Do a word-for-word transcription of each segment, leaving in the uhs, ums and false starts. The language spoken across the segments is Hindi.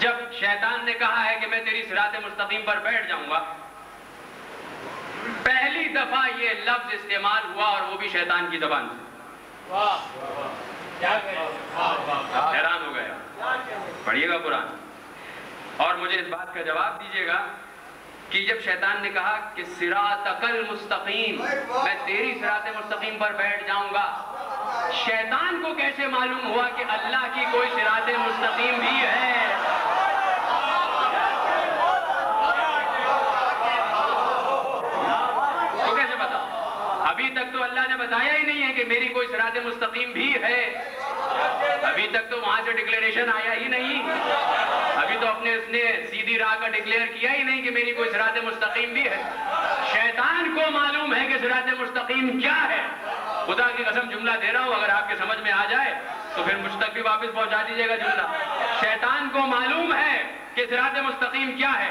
जब शैतान ने कहा है कि मैं तेरी सिराते मुस्तकीम पर बैठ जाऊंगा, पहली दफा ये लफ्ज इस्तेमाल हुआ और वो भी शैतान की जबान से। वाह, हैरान हो गया। पढ़िएगा कुरान और मुझे इस बात का जवाब दीजिएगा कि जब शैतान ने कहा कि सिरातकल मुस्तकीम, मैं तेरी सिराते मुस्तकीम पर बैठ जाऊंगा, शैतान को कैसे मालूम हुआ कि अल्लाह की कोई सिराते मुस्तकीम भी है? अभी तक तो अल्लाह ने बताया ही नहीं है कि मेरी कोई सिराते मुस्तकीम भी है। अभी तक तो वहां से डिक्लेरेशन आया ही नहीं। अभी तो अपने उसने सीधी राह का डिक्लेयर किया ही नहीं कि मेरी कोई सिराते मुस्तकीम भी है। शैतान को मालूम है कि सिराते मुस्तकीम क्या है। खुदा की कसम जुमला दे रहा हूं, अगर आपके समझ में आ जाए तो फिर मुझ तक भी वापस पहुंचा दीजिएगा जुमला। शैतान को मालूम है कि सिराते मुस्तकीम क्या है।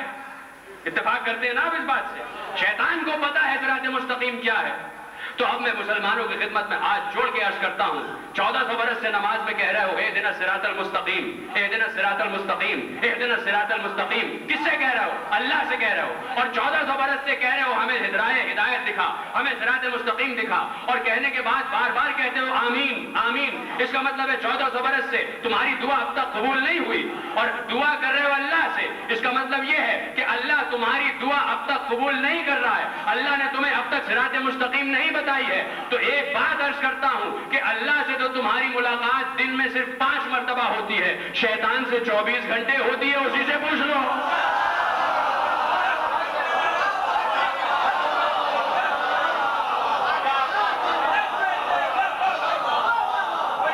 इत्तेफाक करते हैं ना आप इस बात से? शैतान को पता है सिराते मुस्तकीम क्या है। तो अब मैं मुसलमानों की खिदमत में हाथ जोड़ के अर्ज करता हूँ, चौदह सौ बरस से नमाज में कह रहे हो एहदिना सिरातल मुस्तकीम, एहदिना सिरातल मुस्तकीम, एहदिना सिरातल मुस्तकीम। किससे कह रहे हो? अल्लाह से कह रहे हो। और चौदह सौ बरस से कह रहे हो हमें हिदायत हिदायत दिखा, हमें सिरात मुस्तकीम दिखा। और कहने के बाद बार बार कहते हो आमीन आमीन। इसका मतलब है चौदह सौ बरस से तुम्हारी दुआ अब तक कबूल नहीं हुई और दुआ कर रहे हो अल्लाह से। इसका मतलब यह है कि अल्लाह तुम्हारी दुआ अब तक कबूल नहीं कर रहा है। अल्लाह ने तुम्हें अब तक सिरात मुस्तकीम नहीं है। तो एक बात अर्ज करता हूं कि अल्लाह से तो तुम्हारी मुलाकात दिन में सिर्फ पांच मरतबा होती है, शैतान से चौबीस घंटे होती है। उसी से पूछ लो।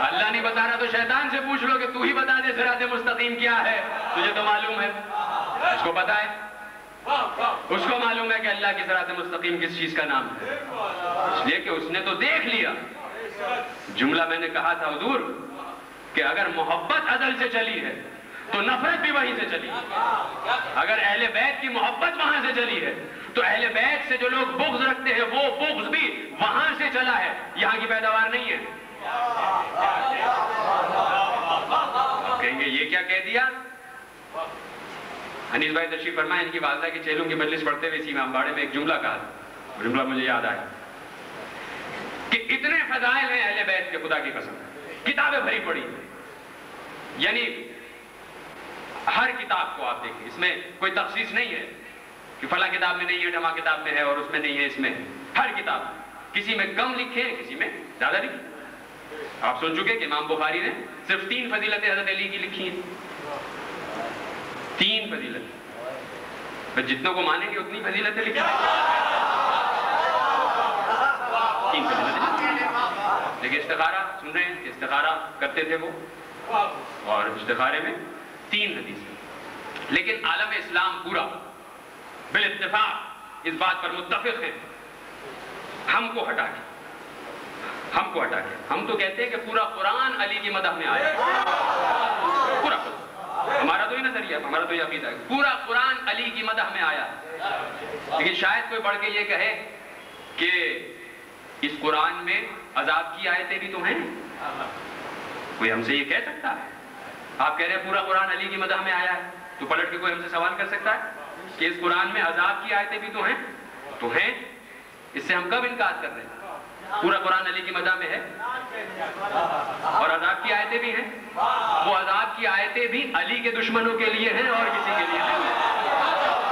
अल्लाह नहीं बता रहा तो शैतान से पूछ लो कि तू ही बता दे सिराते मुस्तकीम क्या है। तुझे तो मालूम है, उसको पता है, उसको मालूम है कि अल्लाह की सिराते मुस्तकीम किस चीज का नाम है, इसलिए कि उसने तो देख लिया। जुमला मैंने कहा था हुजूर कि अगर मोहब्बत अजल से चली है तो नफरत भी वहीं से चली है। अगर अहले बैत की मोहब्बत वहां से चली है तो अहले बैत से जो लोग बुग़्ज़ रखते हैं वो बुग़्ज़ भी वहां से चला है, यहाँ की पैदावार नहीं है। कहेंगे ये क्या कह दिया। अनिल भाई तशरीफ फरमाए, इनकी वालदा के चेलों की मजलिस पढ़ते हुए इसी इमामबाड़े में एक जुमला कहा, जुमला मुझे याद आया कि इतने फजाइल हैं अहले बैत के, खुदा की कसम किताबें भरी पड़ी हैं। यानी हर किताब को आप देखिए, इसमें कोई तखसीस नहीं है कि फला किताब में नहीं है, ढमा किताब में है और उसमें नहीं है, इसमें है। हर किताब, किसी में कम लिखे हैं, किसी में ज्यादा लिखे। आप सुन चुके कि इमाम बुखारी ने सिर्फ तीन फजीलतें हजरत अली की लिखी हैं, तीन फजीलत। तो जितनों को मानेंगे उतनी फजीलतें लिखी तीन फजीलतें। लेकिन इस्तिखारा सुन रहे हैं, इस्तिखारा करते थे वो, और इस्तिखारे में तीन हदीसें। लेकिन आलम इस्लाम पूरा बिल इत्तिफाक इस बात पर मुत्तफिक है, हमको हटा के हमको हटा के हम तो कहते हैं कि पूरा कुरान अली की मदह में आया। पूरा हमारा तो ये नजरिया, हमारा तो ये अकीदा है, पूरा कुरान अली की मदह में आया। लेकिन शायद कोई बढ़ के ये कहे कि इस कुरान में अजाब की आयतें भी तो हैं। कोई हमसे ये कह सकता है? आप कह रहे हैं पूरा कुरान अली की मदह में आया है, तो पलट के कोई हमसे सवाल कर सकता है कि इस कुरान में अजाब की आयतें भी तो हैं? तो हैं, इससे हम कब इनकार कर रहे हैं? पूरा कुरान अली की मदह में है और अजाब की आयतें भी हैं। वो अजाब की आयतें भी अली के दुश्मनों के लिए हैं और किसी के लिए नहीं है।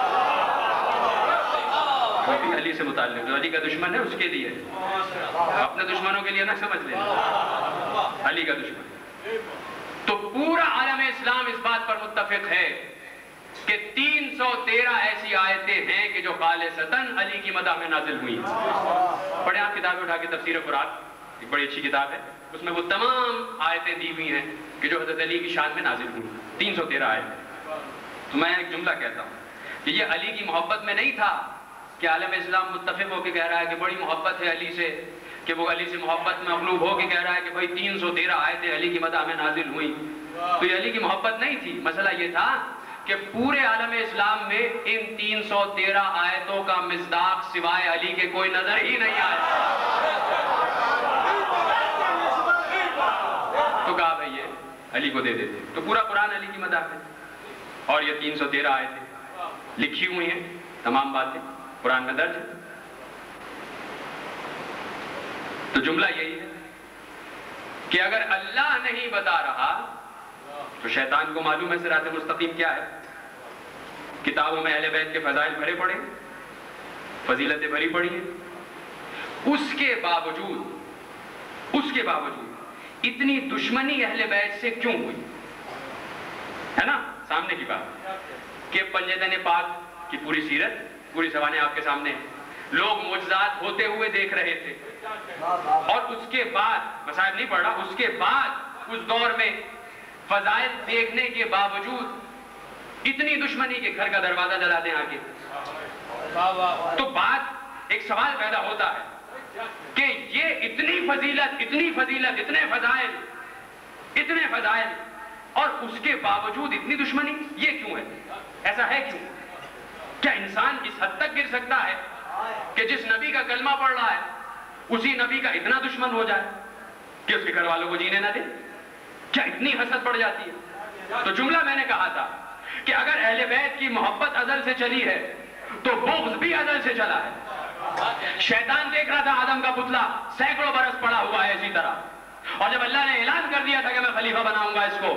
वो भी अली से मुताल्लिक़, जो अली का दुश्मन है उसके लिए है, अपने दुश्मनों के लिए ना समझ लेना, अली का दुश्मन। तो पूरा आलम इस्लाम इस बात पर मुत्तफिक है कि तीन सौ तेरह ऐसी आयतें हैं कि जो खालिसतन अली की मदह में नाजिल हुई हैं। पढ़े आप किताबें उठा के, तफसीर कुरान एक बड़ी अच्छी किताब है, उसमें वो तमाम आयतें दी हुई हैं कि जो हजरत अली की शान में नाजिल हुई, तीन सौ तेरह आयतें। तो मैं एक जुमला कहता हूँ कि ये अली की मोहब्बत में नहीं था कि आलम इस्लाम मुत्तफिक होकर कह रहा है कि बड़ी मोहब्बत है अली से, कि वो अली से मोहब्बत में मगलूब होकर कह रहा है कि भाई तीन सौ तेरह आयतें अली की मदह में नाजिल हुई। तो ये अली की मोहब्बत नहीं थी। मसला ये था कि पूरे आलम इस्लाम में इन तीन सौ तेरह आयतों का मिज़दाक सिवाय अली के कोई नजर ही नहीं आया। तो कहा भाई ये अली को दे देते, तो पूरा कुरान अली की मदह है। और ये तीन सौ तेरह आयतें लिखी हुई हैं, तमाम बातें कुरान में दर्ज है। तो जुमला यही है कि अगर अल्लाह नहीं बता रहा तो शैतान को मालूम है सिराते मुस्तकीम क्या है। किताबों में अहले बैत के फजाइल भरे पड़े, फजीलतें भरी पड़ी हैं, उसके बावजूद उसके बावजूद इतनी दुश्मनी अहले बैत से क्यों हुई, है ना? सामने की बात कि पंजतन पाक की पूरी सीरत, पूरी सवाने आपके सामने है। लोग मोजज़ात होते हुए देख रहे थे और उसके बाद मसाइब नहीं पड़ रहा। उसके बाद उस दौर में फजाइल देखने के बावजूद इतनी दुश्मनी के घर का दरवाजा जला दें आगे। तो बात, एक सवाल पैदा होता है कि ये इतनी फजीलत इतनी फजीलत इतने फजाइल इतने फजाइल और उसके बावजूद इतनी दुश्मनी, ये क्यों है? ऐसा है क्यों? क्या इंसान इस हद तक गिर सकता है कि जिस नबी का कलमा पढ़ रहा है उसी नबी का इतना दुश्मन हो जाए कि उसके घर वालों को जीने ना दे? क्या इतनी हसद बढ़ जाती है? तो जुमला मैंने कहा था कि अगर अहले बैत की मोहब्बत अजल से चली है तो बुग़्ज़ भी अजल से चला है। शैतान देख रहा था आदम का पुतला सैकड़ों बरस पड़ा हुआ है इसी तरह, और जब अल्लाह ने ऐलान कर दिया था कि मैं खलीफा बनाऊंगा इसको,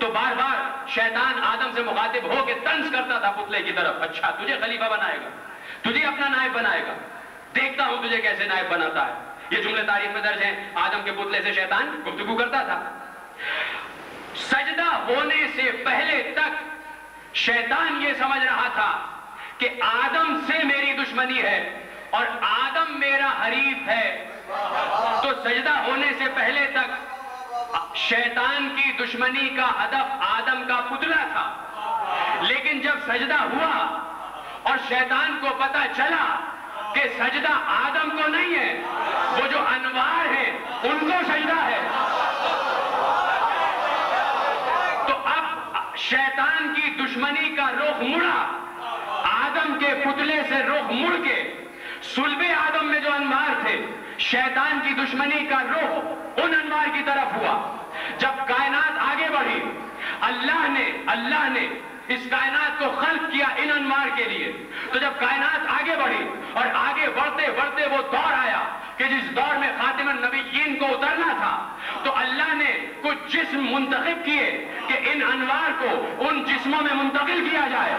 तो बार बार शैतान आदम से मुखातिब होकर तंज करता था पुतले की तरफ। अच्छा, तुझे खलीफा बनाएगा, तुझे अपना नायब बनाएगा, देखता हूं तुझे कैसे नायब बनाता है। ये जुमले तारीख में दर्ज हैं। आदम के पुतले से शैतान गुफ्तगू करता था। सजदा होने से पहले तक शैतान ये समझ रहा था कि आदम से मेरी दुश्मनी है और आदम मेरा हरीफ है। तो सजदा होने से पहले तक शैतान की दुश्मनी का हदफ आदम का पुतला था, लेकिन जब सजदा हुआ और शैतान को पता चला कि सजदा आदम को नहीं है, वो जो अनवार है उनको सजदा है, तो अब शैतान की दुश्मनी का रुख मुड़ा, आदम के पुतले से रुख मुड़ के सुल्बे आदम में जो अनवार थे, शैतान की दुश्मनी का रुख उन अनवार की तरफ हुआ। जब कायनात आगे बढ़ी, अल्लाह ने अल्लाह ने इस कायनात को खल्क किया इन अनवार के लिए। तो जब कायनात आगे बढ़ी और आगे बढ़ते बढ़ते वो दौर आया कि जिस दौर में खातिमन नबीयीन को उतरना था, तो अल्लाह ने कुछ जिस्म मुंतखब किए कि इन अनवार को उन जिस्मों में मुंतकिल किया जाए।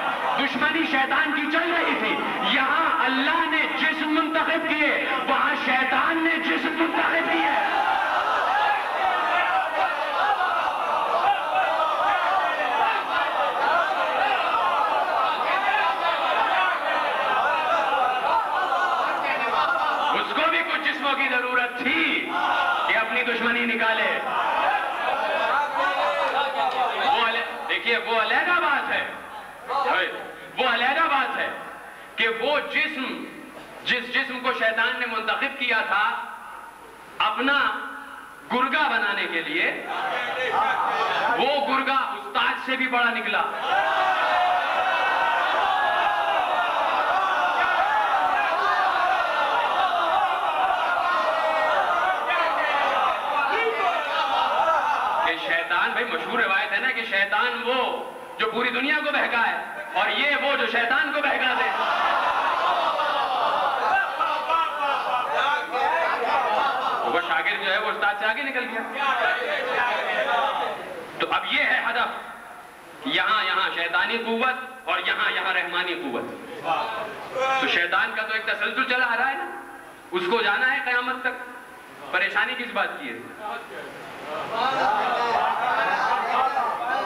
दुश्मनी शैतान की चल रही थी, यहाँ अल्लाह ने जिस्म मुंतखब किए, वहां शैतान ने जिस्म मुंतखब किए। की जरूरत थी कि अपनी दुश्मनी निकाले। वो देखिए, वो अलहदा बात है, वो अलहदा बात है कि वो जिस्म, जिस जिस्म को शैतान ने मुंतखब किया था अपना गुर्गा बनाने के लिए, वो गुर्गा उस्ताद से भी बड़ा निकला। मशहूर रिवायत है ना कि शैतान वो जो पूरी दुनिया को बहकाए और ये वो जो शैतान को बहका दे। वो शागिर्द जो है वो उस्ताद से आगे निकल गया। तो अब ये है हदफ, यहां यहां शैतानी कुव्वत और यहां यहां रहमानी कुव्वत। तो शैतान का तो एक तसलसुल चला आ रहा है ना, उसको जाना है कयामत तक। परेशानी किस बात की है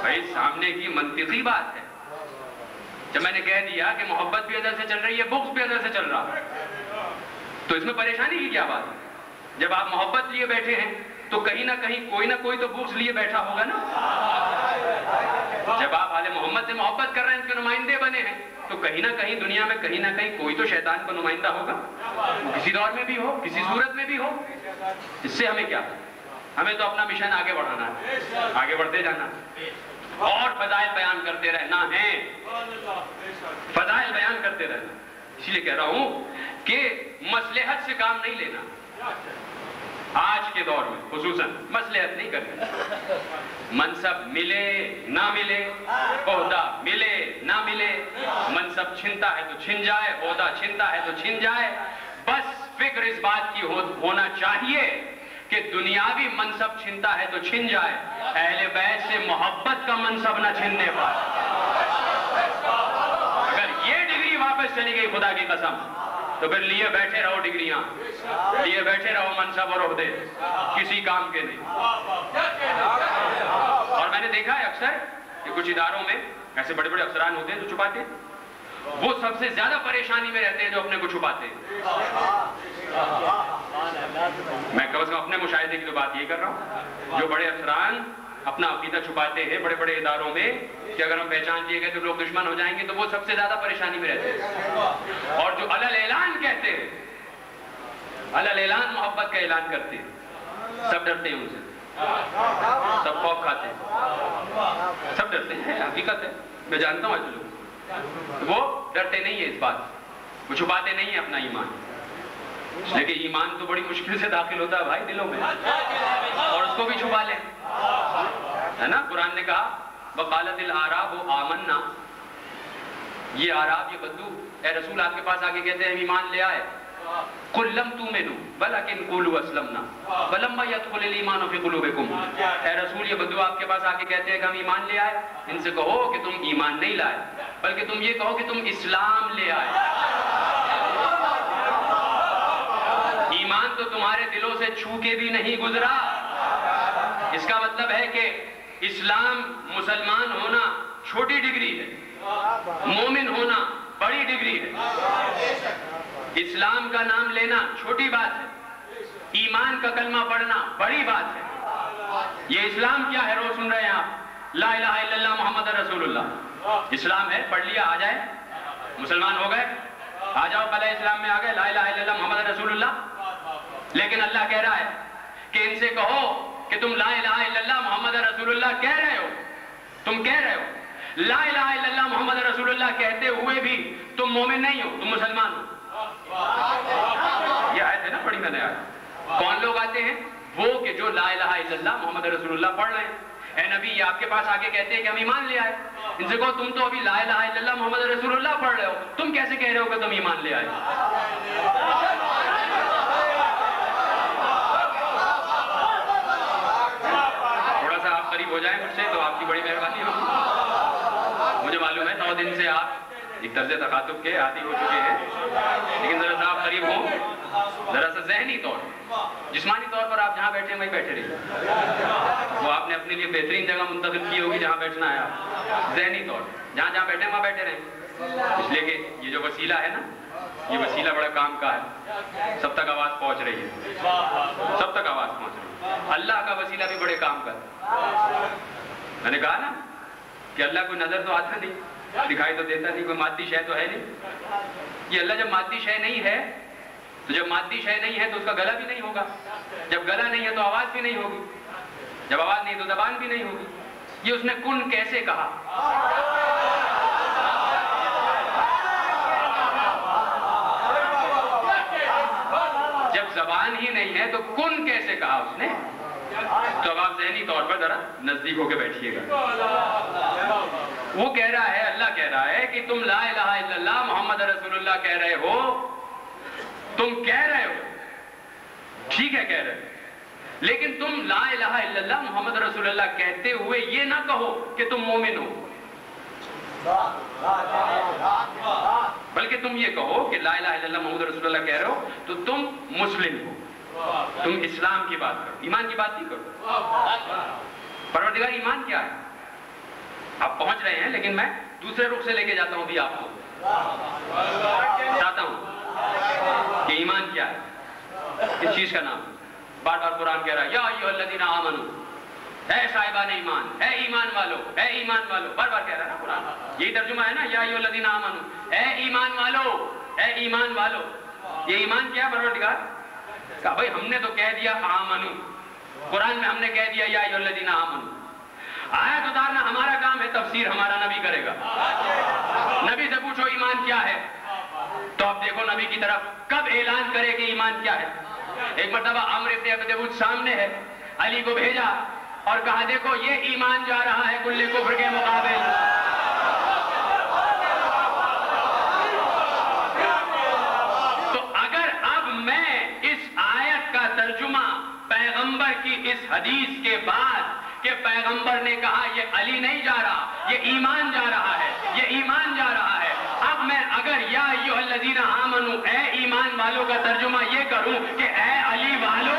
भाई? सामने की मनतिकी बात है। जब मैंने कह दिया कि मोहब्बत भी अदल से चल रही है, बुग़्ज़ भी अदल से चल रहा है, तो इसमें परेशानी की क्या बात है? जब आप मोहब्बत लिए बैठे हैं तो कहीं ना कहीं कोई ना कोई तो बुग़्ज़ लिए बैठा होगा ना। जब आप आले मोहम्मद से मोहब्बत कर रहे हैं, उनके नुमाइंदे बने हैं, तो कहीं ना कहीं दुनिया में कहीं ना कहीं कोई तो शैतान का नुमाइंदा होगा, किसी दौर में भी हो, किसी सूरत में भी हो। इससे हमें क्या? हमें तो अपना मिशन आगे बढ़ाना है, आगे बढ़ते जाना और फजाइल बयान करते रहना है, फजाइल बयान करते रहना। इसलिए कह रहा हूं कि मसलेहत से काम नहीं लेना। आज के दौर में खुसूसन मसलेहत नहीं करनी। मनसब मिले ना मिले, ओहदा मिले मतलब छिनता है तो छिन जाए, ओहदा छिनता है तो छिन जाए। बस फिक्र इस बात की हो, होना चाहिए कि दुनियावी मनसब छिनता है तो छिन जाए, अहले बैत से मोहब्बत का मनसब ना छिनने पाए। अगर ये डिग्री वापस चली गई खुदा की कसम तो फिर लिए बैठे रहो डिग्रियां, लिए बैठे रहो मनसब और ओहदे, किसी काम के नहीं। और मैंने देखा है अक्सर कि कुछ इदारों में ऐसे बड़े बड़े अफसरान होते हैं जो छुपाते हैं, वो सबसे ज्यादा परेशानी में रहते हैं जो अपने को छुपाते हैं। मैं कम से कम अपने मुशाहिदे की तो बात ये कर रहा हूँ, जो बड़े अफसरान अपना अकीदा छुपाते हैं बड़े बड़े इदारों में कि अगर हम पहचान दिए गए तो लोग दुश्मन हो जाएंगे, तो वो सबसे ज्यादा परेशानी में रहते हैं। और जो अलल ऐलान कहते हैं, अलल ऐलान मोहब्बत का ऐलान करते हैं, सब डरते हैं उनसे, सब खौफ खाते हैं, सब डरते हैं। हकीकत है, मैं जानता हूँ ऐसे लोग। वो डरते नहीं है इस बात, वो छुपाते नहीं है अपना ईमान। लेकिन ईमान तो बड़ी मुश्किल से दाखिल होता है भाई दिलों में, और उसको भी छुपा ले, है ना। कुरान ने कहा वकालतिल आराब व आमन्ना, ये आराब ये बद्दू ए रसूल आपके पास आके कहते हैं ईमान ले आए। कुल्लम तुमिनु वलकिन कुलू अस्लमना वलम्मा यदखुलिल ईमान फी कुलूबिकुम, ए रसूल ये बद्दू आपके पास आके कहते हैं कि हम ईमान ले आए। इनसे कहो कि तुम ईमान नहीं लाए, बल्कि तुम ये कहो कि तुम इस्लाम ले आए। ईमान तो तुम्हारे दिलों से छू के भी नहीं गुजरा। इसका मतलब है कि इस्लाम, मुसलमान होना छोटी डिग्री है, मोमिन होना बड़ी डिग्री है। इस्लाम का नाम लेना छोटी बात है, ईमान का कलमा पढ़ना बड़ी बात है। ये इस्लाम क्या है, रोज सुन रहे हैं आप, ला इलाहा इल्लल्लाह मोहम्मद रसूलुल्लाह। इस्लाम है, पढ़ लिया, आ जाए मुसलमान हो गए, आ जाओ पहले इस्लाम में आ गए, ला इलाहा इल्लल्लाह मोहम्मद रसूलुल्लाह। लेकिन अल्लाह कह रहा है कि इनसे कहो कि तुम ला इलाहा इल्लल्लाह मोहम्मद रसूलुल्लाह कह रहे हो, तुम कह रहे हो ला इलाहा इल्लल्लाह मोहम्मद रसूलुल्लाह, कहते हुए भी तुम मोमिन नहीं हो, तुम मुसलमान हो। यह आयत है ना बड़ी मैंने आयत। कौन लोग आते हैं, वो कि जो ला इलाहा इल्लल्लाह मोहम्मद रसूलुल्लाह पढ़ रहे हैं। ए नबी ये आपके पास आके कहते हैं कि हम ईमान ले आए। इनसे कहो तुम तो अभी ला इलाहा इल्लल्लाह मोहम्मद रसूलुल्लाह पढ़ रहे हो, तुम कैसे कह रहे हो कि तुम ईमान ले आए। थोड़ा सा आप करीब हो जाए मुझसे तो आपकी बड़ी मेहरबानी होगी। मुझे मालूम है नौ दिन से आप एक तर्ज तखातुब के आदी हो चुके हैं, लेकिन जरा सा आप करीब हो, जरा सा जहनी तौर जिस्मानी तौर पर आप जहाँ बैठे वहीं बैठे रहिए। वो आपने अपने लिए बेहतरीन जगह मुंतखब की होगी जहाँ बैठना है आप। जहनी तौर जहाँ जहाँ बैठे वहाँ बैठे रहें, इसलिए कि ये जो वसीला है ना, ये वसीला बड़ा काम का है। सब तक आवाज़ पहुँच रही है, सब तक आवाज़ पहुँच रही है। अल्लाह का वसीला भी बड़े काम का है। मैंने कहा ना कि अल्लाह कोई नज़र तो आता नहीं, दिखाई तो देता नहीं, कोई मादी शय तो है नहीं। ये अल्लाह जब मादी शय नहीं है, तो जब मादी शय नहीं है तो उसका गला भी नहीं होगा, जब गला नहीं है तो आवाज भी नहीं होगी, जब आवाज नहीं तो जबान भी नहीं होगी। ये उसने कुन कैसे कहा, जब जबान ही नहीं है तो कुन कैसे कहा उसने। तो अब आप जहनी तौर पर जरा नजदीक होके बैठिएगा। वो कह रहा है, अल्लाह कह रहा है कि तुम ला इलाहा इल्लल्लाह मोहम्मद रसूलुल्लाह कह रहे हो, तुम कह रहे हो, ठीक है कह रहे हो, लेकिन तुम ला इलाहा इल्लल्लाह मोहम्मद रसूलुल्लाह कहते हुए ये ना कहो कि तुम मोमिन हो, बल्कि तुम ये कहो कि ला इलाहा इल्लल्लाह मोहम्मद रसूलुल्लाह कह रहे हो तो तुम मुस्लिम हो, तुम इस्लाम की बात करो, ईमान की बात नहीं करो। परवरदिगार ईमान क्या है, आप पहुंच रहे हैं, लेकिन मैं दूसरे रुख से लेके जाता हूं भी आपको, चाहता हूं कि ईमान क्या है, इस चीज का नाम बार बार कुरान कह रहा है, या अय्युहल्लज़ीना आमनू, ऐ साहिबान ईमान, ऐ ईमान वालों, ऐ ईमान वालों, बार बार कह रहा है ना कुरान। यही तर्जुमा है ना, या अय्युहल्लज़ीना आमनू, ऐ ईमान वालों, ऐ ईमान वालों। ये ईमान क्या है परवरदिगार का, भाई हमने तो कह दिया आमनू, कुरान में हमने कह दिया या अय्युहल्लज़ीना आमनू। आयत उतारना हमारा काम है, तफसीर हमारा नबी करेगा। नबी से पूछो ईमान क्या है, तो आप देखो नबी की तरफ कब ऐलान करे कि ईमान क्या है। एक मरतबा अम्र इब्न अबी तबूत सामने है, अली को भेजा और कहा देखो ये ईमान जा रहा है कुल्ले कुफ्र के मुकाबले। हदीस के बाद के पैगंबर ने कहा ये अली नहीं जा रहा, ये ईमान जा रहा है, ये ईमान जा रहा है। अब मैं अगर या अय्युहल्लज़ीना आमनू ए ईमान वालों का तर्जुमा ये करूं कि ए अली वालों,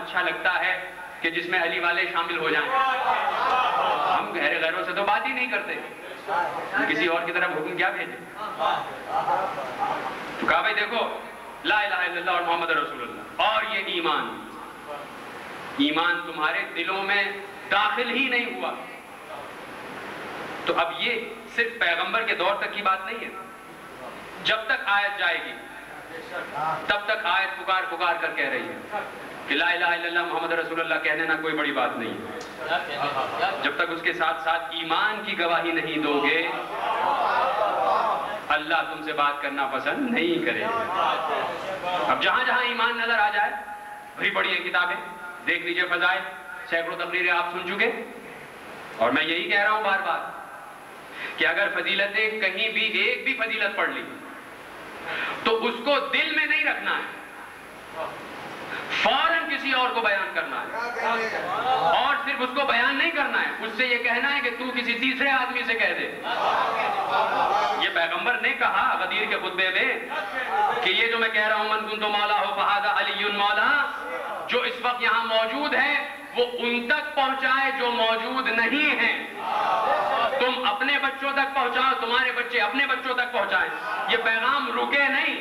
अच्छा लगता है कि जिसमें अली वाले शामिल हो जाएं। हम गहरे गैरों से तो बात ही नहीं करते, किसी और की तरफ हुक्म क्या भेजें? तो कहा भाई देखो ला इलाहा इल्लल्लाह और मोहम्मद रसूलुल्लाह और ये ईमान, ईमान तुम्हारे दिलों में दाखिल ही नहीं हुआ। तो अब ये सिर्फ पैगंबर के दौर तक की बात नहीं है, जब तक आयत जाएगी तब तक आयत पुकार पुकार कर कह रही है कि ला इलाहा इल्लल्लाह मोहम्मद रसूलुल्लाह कहने ना कोई बड़ी बात नहीं है, जब तक उसके साथ साथ ईमान की गवाही नहीं दोगे अल्लाह तुमसे बात करना पसंद नहीं करेगा। अब जहां जहां ईमान नजर आ जाए, बड़ी बड़ी किताबें देख लीजिए, फजाए सैकड़ों तकरीरें आप सुन चुके, और मैं यही कह रहा हूं बार बार कि अगर फजीलतें कहीं भी एक भी फजीलत पढ़ ली तो उसको दिल में नहीं रखना है, फौरन किसी और को बयान करना है, और सिर्फ उसको बयान नहीं करना है, उससे ये कहना है कि तू किसी तीसरे आदमी से कह दे। ये पैगंबर ने कहा गदीर के खुतबे में कि ये जो मैं कह रहा हूं मन कुंतो मौला हो फहादा अलीयुन मौला, जो इस वक्त यहां मौजूद है वो उन तक पहुंचाए जो मौजूद नहीं है। तुम अपने बच्चों तक पहुंचाओ, तुम्हारे बच्चे अपने बच्चों तक पहुंचाएं। ये पैगाम रुके नहीं,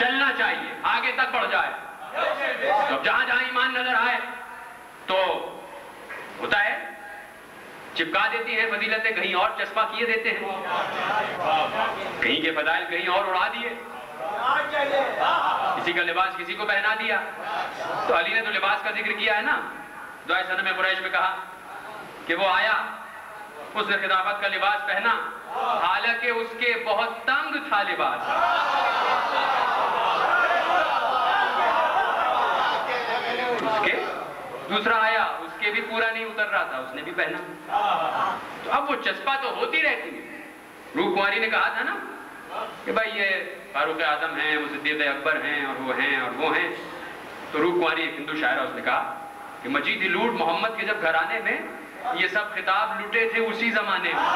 चलना चाहिए, आगे तक बढ़ जाए। तो जहां जहां ईमान नजर आए तो होता है चिपका देती है फजीलतें, कहीं और चस्पा किए देते हैं, कहीं के फजाइल कहीं और उड़ा दिए, किसी का लिबास किसी को पहना दिया। तो अली ने तो लिबास का जिक्र किया है ना, दुआ सनम कुरैश में कहा कि वो आया, उसने खिदाफत का लिबास पहना, हालांकि उसके बहुत तंग था लिबास। उसके दूसरा आया, उसके भी पूरा नहीं उतर रहा था, उसने भी पहना। तो अब वो चस्पा तो होती रहती है। रूप कुमारी ने कहा था ना कि भाई ये फारूक आजम हैं, वो सिद्दीक़ अकबर हैं, और वो हैं और वो हैं। तो रूप कुमारी एक हिंदू शायर, उसने कहा कि मजीदी लूट मोहम्मद के जब घराने में ये सब खिताब लुटे थे उसी जमाने में।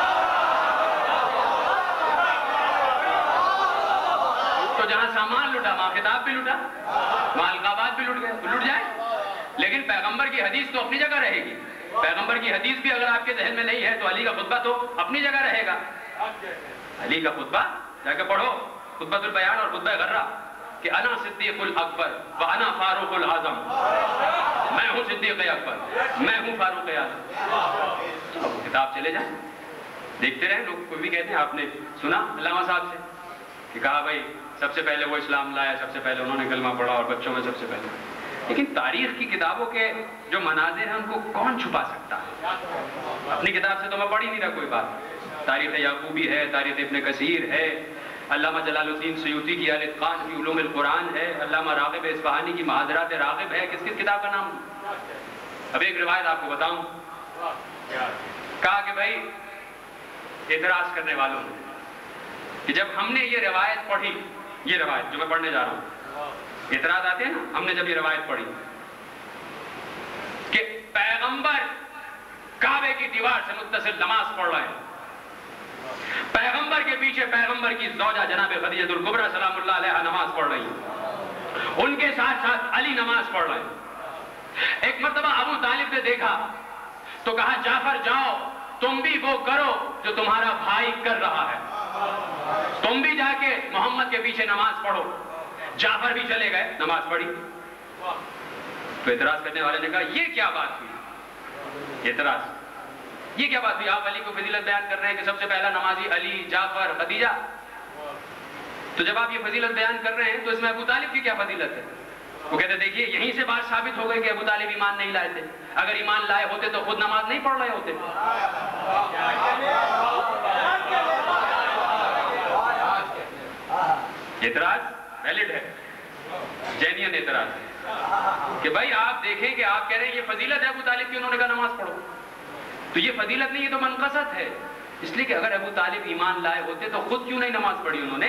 तो जहां सामान लुटा वहां खिताब भी लुटा, वहां अलकाबाद भी लुट गए, तो लुट जाए। लेकिन पैगंबर की हदीस तो अपनी जगह रहेगी। पैगंबर की हदीस भी अगर आपके जहन में नहीं है तो अली का खुतबा तो अपनी जगह रहेगा। अली का खुतबा जाके पढ़ो, खुतबतुल बयान और खुतबा गर्रा, कि अना सिद्दीक़ुल अकबर व अना फारूक़ुल आज़म, मैं हूं सिद्दीक़ अकबर, मैं हूं फारूक़ आज़म। अब किताब चले जाए, देखते रहे लोग कोई भी कहते हैं। आपने सुना अल्लामा साहब से कि कहा भाई सबसे पहले वो इस्लाम लाया, सबसे पहले उन्होंने कलमा पढ़ा और बच्चों में सबसे पहले। लेकिन तारीख की किताबों के जो मनाजिर हैं उनको कौन छुपा सकता है? अपनी किताब से तो मैं पढ़ ही नहीं रहा कोई बात। तारीख़ याकूबी है, तारीख़ इब्न कसीर है, अल्लामा जलालुद्दीन सयूती की अल-इत्क़ान की उलूमुल कुरान है, अल्लामा राग़िब इस्फ़हानी की महादरात राग़िब है। किस किस किताब का नाम? अब एक रिवायत आपको बताऊं, कहा कि भाई एतराज़ करने वालों ने कि जब हमने ये रिवायत पढ़ी, ये रिवायत जो मैं पढ़ने जा रहा हूँ, एतराज़ आते हैं ना, हमने जब ये रिवायत पढ़ी कि पैगंबर काबे की दीवार से मुत्तसिल नमाज पढ़ रहे हैं, पैगंबर के पीछे पैगंबर की ज़ौजा जनाब खदीजतुल कुबरा सलामुल्लाह अलैहा नमाज पढ़ रही है, उनके साथ साथ अली नमाज पढ़ रहे हैं। एक मरतबा अबू तालिब ने देखा तो कहा, जाफर जाओ तुम भी वो करो जो तुम्हारा भाई कर रहा है, तुम भी जाके मोहम्मद के पीछे नमाज पढ़ो। जाफर भी चले गए, नमाज पढ़ी। तो एतराज करने वाले ने कहा, ये क्या बात हुई, एतराज ये क्या बात हुई, आप अली को फजीलत बयान कर रहे हैं कि सबसे पहला नमाजी अली, जाफर, खदीजा, तो जब आप ये फजीलत बयान कर रहे हैं तो इसमें अबू तालिब की क्या फजीलत है? वो कहते, देखिए यहीं से बात साबित हो गई कि अबू तालिब ईमान नहीं लाए थे, अगर ईमान लाए होते तो खुद नमाज नहीं पढ़ रहे होते। एतराज वैलिड है, जैनियन एतराज है कि भाई आप देखें कि आप कह रहे हैं ये फजीलत है अबू तालिब की, उन्होंने कहा नमाज पढ़ो, तो ये फजीलत नहीं, ये तो मनकसत है, इसलिए कि अगर अबू तालिब ईमान लाए होते तो खुद क्यों नहीं नमाज पढ़ी उन्होंने।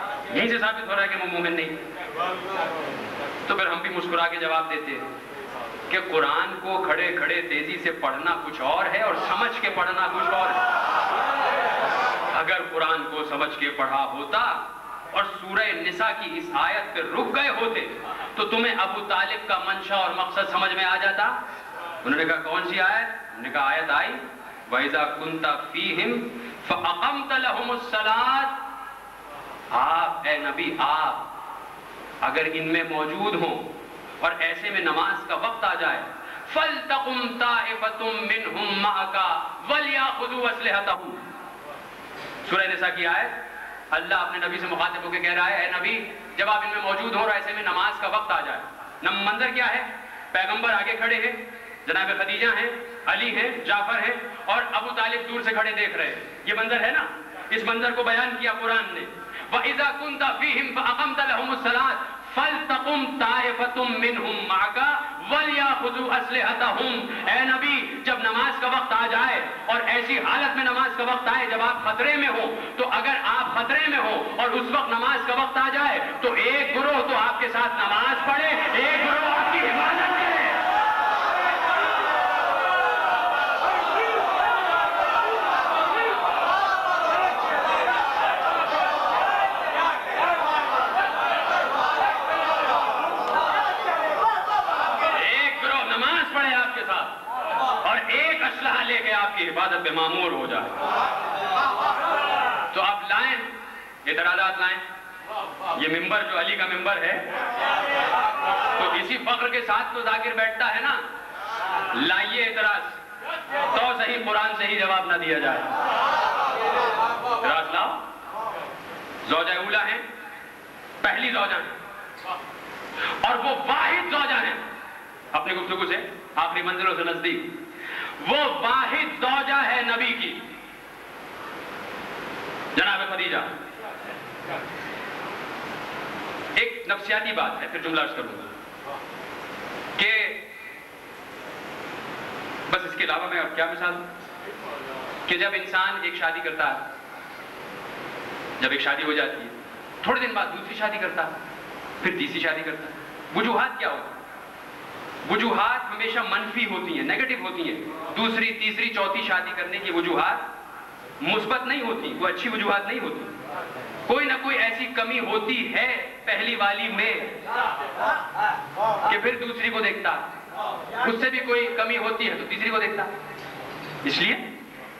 यहीं से साबित हो रहा है कि वो मोमिन नहीं। तो फिर हम भी मुस्कुरा के जवाब देते हैं कि कुरान को खड़े खड़े तेजी से पढ़ना कुछ और है और समझ के पढ़ना कुछ और है। अगर कुरान को समझ के पढ़ा होता और सूरह निसा की इस आयत पर रुक गए होते तो तुम्हें अबू तालिब का मंशा और मकसद समझ में आ जाता। उन्होंने कहा कौन सी आयत? उन्होंने कहा आयत आई वैजा कुंता फीहिम फअक़मत लहुमुस सलात। आप ए नबी, आप अगर इनमें मौजूद हो और ऐसे में नमाज का वक्त आ जाए, फलतकुम ताइफ़तुम मिनहुम मअका वलयाख़ुज़ू असलिहतहुम। सूरह निसा की आयत, अल्लाह अपने नबी से मुखातिब होकर कह रहा है, ए नबी जब आप इनमें मौजूद हो और ऐसे में नमाज का वक्त आ जाए। मंजर क्या है? पैगंबर आगे खड़े हैं, जनाब खदीजा हैं, अली हैं, जाफर हैं और अबू तालिब दूर से खड़े देख रहे हैं। ये मंजर है ना, इस मंजर को बयान किया कुरान ने, वइज़ा कुन्ता फ़ीहिम फ़अक़म्त लहुमुस सलात फ़लतकुम ताइफ़तुम मिनहुम मअका वलयाख़ुज़ू असलिहतहुम। ए नबी जब नमाज का वक्त आ जाए और ऐसी हालत में नमाज का वक्त आए जब आप खतरे में हो, तो अगर आप खतरे में हो और उस वक्त नमाज का वक्त आ जाए तो एक गिरोह तो आपके साथ नमाज पढ़े, एक गिरोह आपकी हिफाजत करे। आपकी हिफाजत पे मामूर हो जाए। तो आप लाएं एतराज़ात, लाएं। ये मिंबर जो अली का मिंबर है, तो इसी फख्र के साथ तो जाकिर बैठता है ना, लाइए एतराज तो सही, कुरान से ही जवाब ना दिया जाए। एतराज लाओ। ज़ौजा उला है, पहली ज़ौजा है और वो वाहिद ज़ौजा है अपनी गुफ्तगू से आखिरी मंजिलों से नजदीक, वो वाहिद ज़ौजा है नबी की जनाब खदीजा। एक नफ्सियाती बात है, फिर जुमला अर्ज करूंगा कि बस इसके अलावा मैं अब क्या मिसाल कि जब इंसान एक शादी करता है, जब एक शादी हो जाती है, थोड़े दिन बाद दूसरी शादी करता है, फिर तीसरी शादी करता है। वजूहात क्या होती है? वजूहात हमेशा मनफी होती हैं, नेगेटिव होती हैं। दूसरी, तीसरी, चौथी शादी करने की वजूहात मुस्बत नहीं होती, वो अच्छी वजूहात नहीं होती। कोई ना कोई ऐसी कमी होती है पहली वाली में कि फिर दूसरी को देखता, उससे भी कोई कमी होती है तो तीसरी को देखता, इसलिए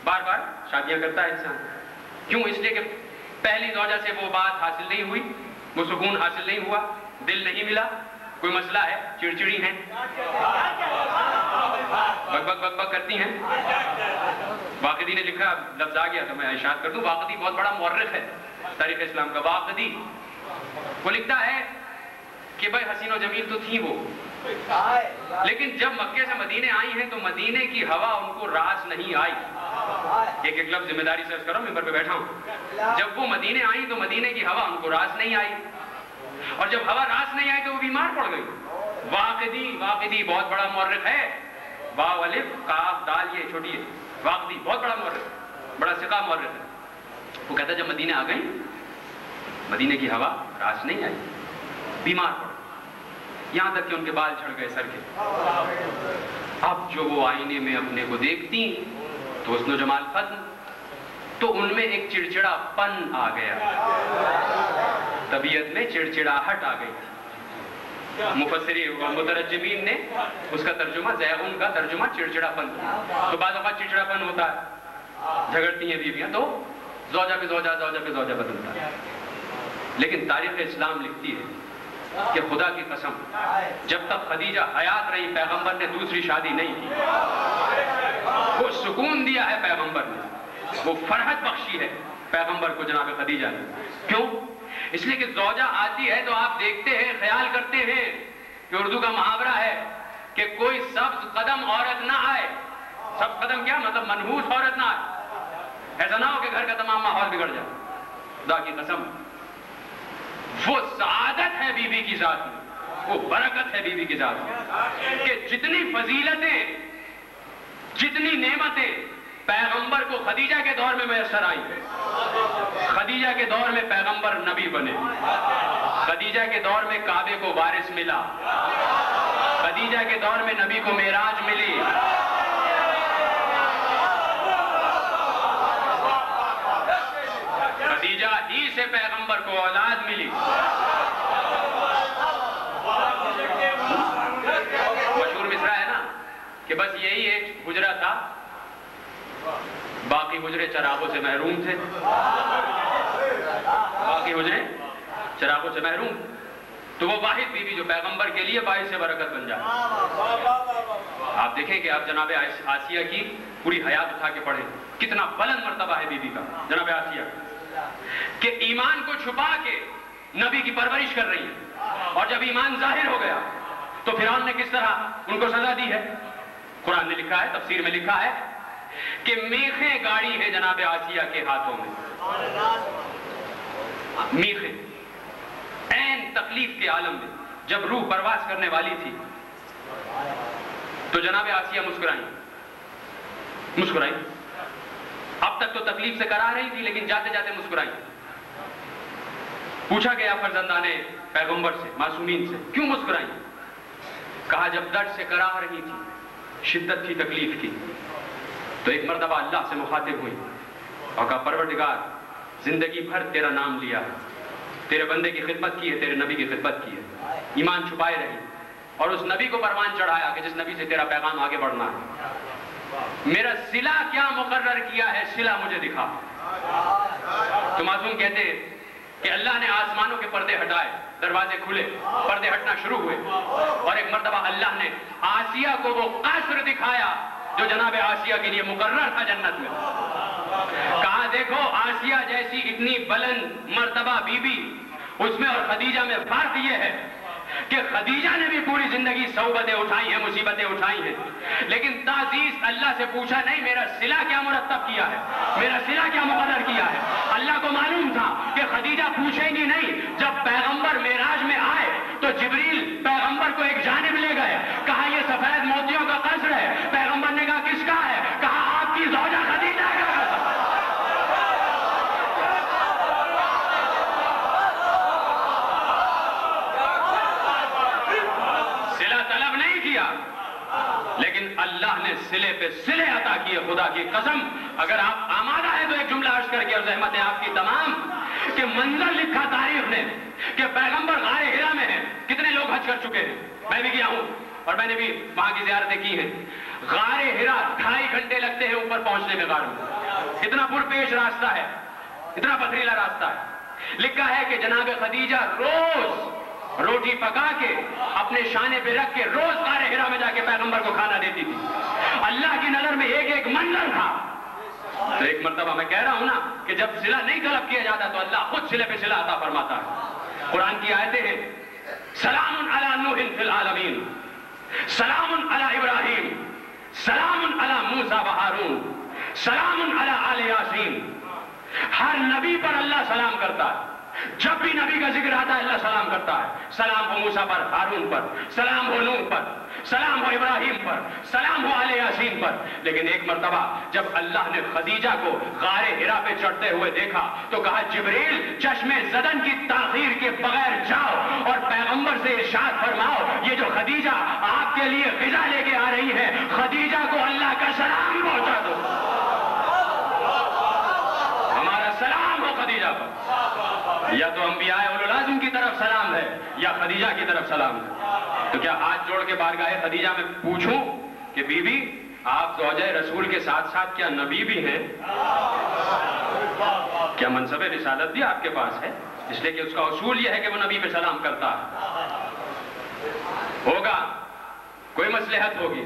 बार बार शादियां करता है इंसान। क्यों? इसलिए कि पहली ज़ौजा से वो बात हासिल नहीं हुई, वो सुकून हासिल नहीं हुआ, दिल नहीं मिला, कोई मसला है, चिड़चिड़ी है, बक बक बक बक करती हैं। वाक़दी ने लिखा, लफ्ज आ गया तो मैं इशारा कर दूं, वाक़दी बहुत बड़ा मुअर्रिख है तारीख़ इस्लाम का। वाक़दी वो लिखता है कि भाई हसीन और जमील तो थी वो, लेकिन जब मक्के से मदीने आई हैं तो मदीने की हवा उनको रास नहीं आई। एक एक लफ्ज जिम्मेदारी से अर्ज करो, मेंबर पे बैठा हूँ। जब वो मदीने आई तो मदीने की हवा उनको रास नहीं आई, और जब हवा रास नहीं आई तो वो बीमार पड़ गई। वाक़दी, वाक़दी बहुत बड़ा मुअर्रिख है, वाव अलिफ काफ दाल ये छोटी है, वाक़दी बहुत बड़ा मुअर्रिख, बड़ा सिका मुअर्रिख है। वो कहता जब मदीने आ गई, मदीने की हवा रास नहीं आई, बीमार पड़ गई, यहाँ तक कि उनके बाल झड़ गए सर के। अब जो वो आईने में अपने को देखती तो हुस्न जमाल खत्म, तो उनमें एक चिड़चिड़ापन आ गया, तबीयत में चिड़चिड़ाहट आ गई। मुफस्सिरीन और मुतरज्जिमीन ने उसका तर्जुमा, ज़ैगुन का तर्जुमा चिड़चिड़ापन, तो बाद चिड़चिड़ापन होता है, झगड़ती हैं बीवियां तो जोजा पे जोजा जोजा पे जोजा बदलता है। लेकिन तारीख इस्लाम लिखती है कि खुदा की कसम, जब तक खदीजा हयात रही पैगंबर ने दूसरी शादी नहीं की। वो सुकून दिया है पैगंबर ने, वो फरहत बख्शी है पैगंबर को जनाब खदीजा ने। क्यों? इसलिए कि ज़ौजा आती है तो आप देखते हैं, ख्याल करते हैं कि उर्दू का मुहावरा है कि कोई सब्ज कदम औरत ना आए। सब्ज कदम क्या मतलब? मनहूस औरत ना आए, ऐसा ना हो कि घर का तमाम माहौल बिगड़ जाए। खुदा की कसम वो सआदत है बीवी की जात में, वो बरकत है बीवी की जात में कि जितनी फजीलतें, जितनी नेमतें पैगंबर को खदीजा के दौर में मैसर आई है। खदीजा के दौर में पैगंबर नबी बने, खदीजा के दौर में काबे को वारिस मिला, खदीजा के दौर में नबी को मेराज मिली। खदीजा ही से पैगंबर को औलाद मिली। मशहूर मिसरा है ना कि बस यही एक हुजरा था, बाकी हुजरे चरागों से महरूम थे, बाकी हुजरे चरागों से महरूम। तो वो वाहिद बीवी जो पैगंबर के लिए बाइस से बरकत बन जाए। आप देखें कि आप जनाब आसिया की पूरी हयात उठा के पढ़े, कितना बुलंद मर्तबा है बीवी का जनाब आसिया के। ईमान को छुपा के नबी की परवरिश कर रही है, और जब ईमान जाहिर हो गया तो फिरौन ने किस तरह उनको सजा दी है। कुरान ने लिखा है, तफसीर में लिखा है कि मीखे गाड़ी है जनाब आसिया के हाथों में। मीखे ऐन तकलीफ के आलम में जब रूह परवास करने वाली थी तो जनाब आसिया मुस्कुराई मुस्कुराई अब तक तो तकलीफ से करा रही थी, लेकिन जाते जाते मुस्कुराई। पूछा गया फर्जंदाने पैगंबर से, मासूमीन से, क्यों मुस्कुराई? कहा जब दर्द से कराह रही थी, शिद्दत थी तकलीफ की, तो एक मर्तबा अल्लाह से मुखातिब हुई और कहा परवरदिगार, जिंदगी भर तेरा नाम लिया है, तेरे बंदे की खिदमत की है, तेरे नबी की खिदमत की है, ईमान छुपाए रही और उस नबी को परवान चढ़ाया कि जिस नबी से तेरा पैगाम आगे बढ़ना है। मेरा सिला क्या मुकर्रर किया है, सिला मुझे दिखा। तो मासूम कहते हैं कि अल्लाह ने आसमानों के पर्दे हटाए, दरवाजे खुले, पर्दे हटना शुरू हुए और एक मर्तबा अल्लाह ने आसिया को वो कसर दिखाया जो जनाब आसिया के लिए मुकर्रर था जन्नत में। कहा देखो, आसिया जैसी इतनी बुलंद मर्तबा बीबी, उसमें और खदीजा में फर्क यह है कि खदीजा ने भी पूरी जिंदगी सौबतें उठाई हैं, मुसीबतें उठाई हैं, लेकिन ताजीज अल्लाह से पूछा नहीं मेरा सिला क्या मुरत्तब किया है, मेरा सिला क्या मुकर्रर किया है। अल्लाह को मालूम था कि खदीजा पूछेंगी नहीं। जब पैगंबर मेराज में आए तो जिब्रील पैगंबर को एक जानिब ले गए, कहा यह सफेद मोतियों का कसर है। पैगंबर ने कहा किसका है? कहा आपकी ज़ौजा खदीजा का। लेकिन अल्लाह ने सिले पे सिले अता किए। खुदा की कसम, अगर आप आमादा है तो एक जुमला अर्ज करके और जहमत है आपकी तमाम कि मंजर लिखा तारीफ ने कि पैगंबर गारे हिरा में है। कितने लोग हज कर चुके हैं, मैं भी गया हूं और मैंने भी वहां की जियारतें की हैं। गारे हिरा ढाई घंटे लगते हैं ऊपर पहुंचने में गाड़ में, इतना पुरपेश रास्ता है, इतना पथरीला रास्ता है। लिखा है कि जनाब खदीजा रोज रोटी पका के अपने शाने पे रख के रोज गारे हिरा में जाके पैगंबर को खाना देती थी। अल्लाह की नजर में एक एक मंजर था। तो एक मर्तबा मैं कह रहा हूं ना कि जब सिला नहीं तलब किया जाता तो अल्लाह खुद सिले पे सिला अता फरमाता है। कुरान की आयतें हैं, सलामुन अला नूहिन फिल आलमीन, सलामुन अला इब्राहिम, सलामुन अला मूसा व हारून, सलामुन अला आले यासीन। हर नबी पर अल्लाह सलाम करता है, जब भी नबी का जिक्र आता है अल्लाह सलाम करता है। सलाम हो मूसा पर, हारून पर, सलाम हो नूह पर, सलाम हो इब्राहिम पर, सलाम हो आले यासीन पर। लेकिन एक मर्तबा जब अल्लाह ने खदीजा को गारे हिरा पे चढ़ते हुए देखा तो कहा, जिब्रील चश्मे जदन की ताखीर के बगैर जाओ और पैगंबर से इरशाद फरमाओ, ये जो खदीजा आपके लिए ग़िज़ा लेके आ रही है, खदीजा को अल्लाह का सलाम पहुंचा दो। हमारा सलाम हो खदीजा पर। या तो अंबियाए उलुल आज़म की तरफ सलाम है या खदीजा की तरफ सलाम है। तो क्या हाथ जोड़ के बारगाहे खदीजा में पूछूं कि बीबी आप ज़ौजे रसूल के साथ साथ क्या नबी भी हैं? क्या मनसबे रिसालत भी आपके पास है? इसलिए कि उसका उसूल यह है कि वो नबी पे सलाम करता है। होगा कोई मसलहत होगी,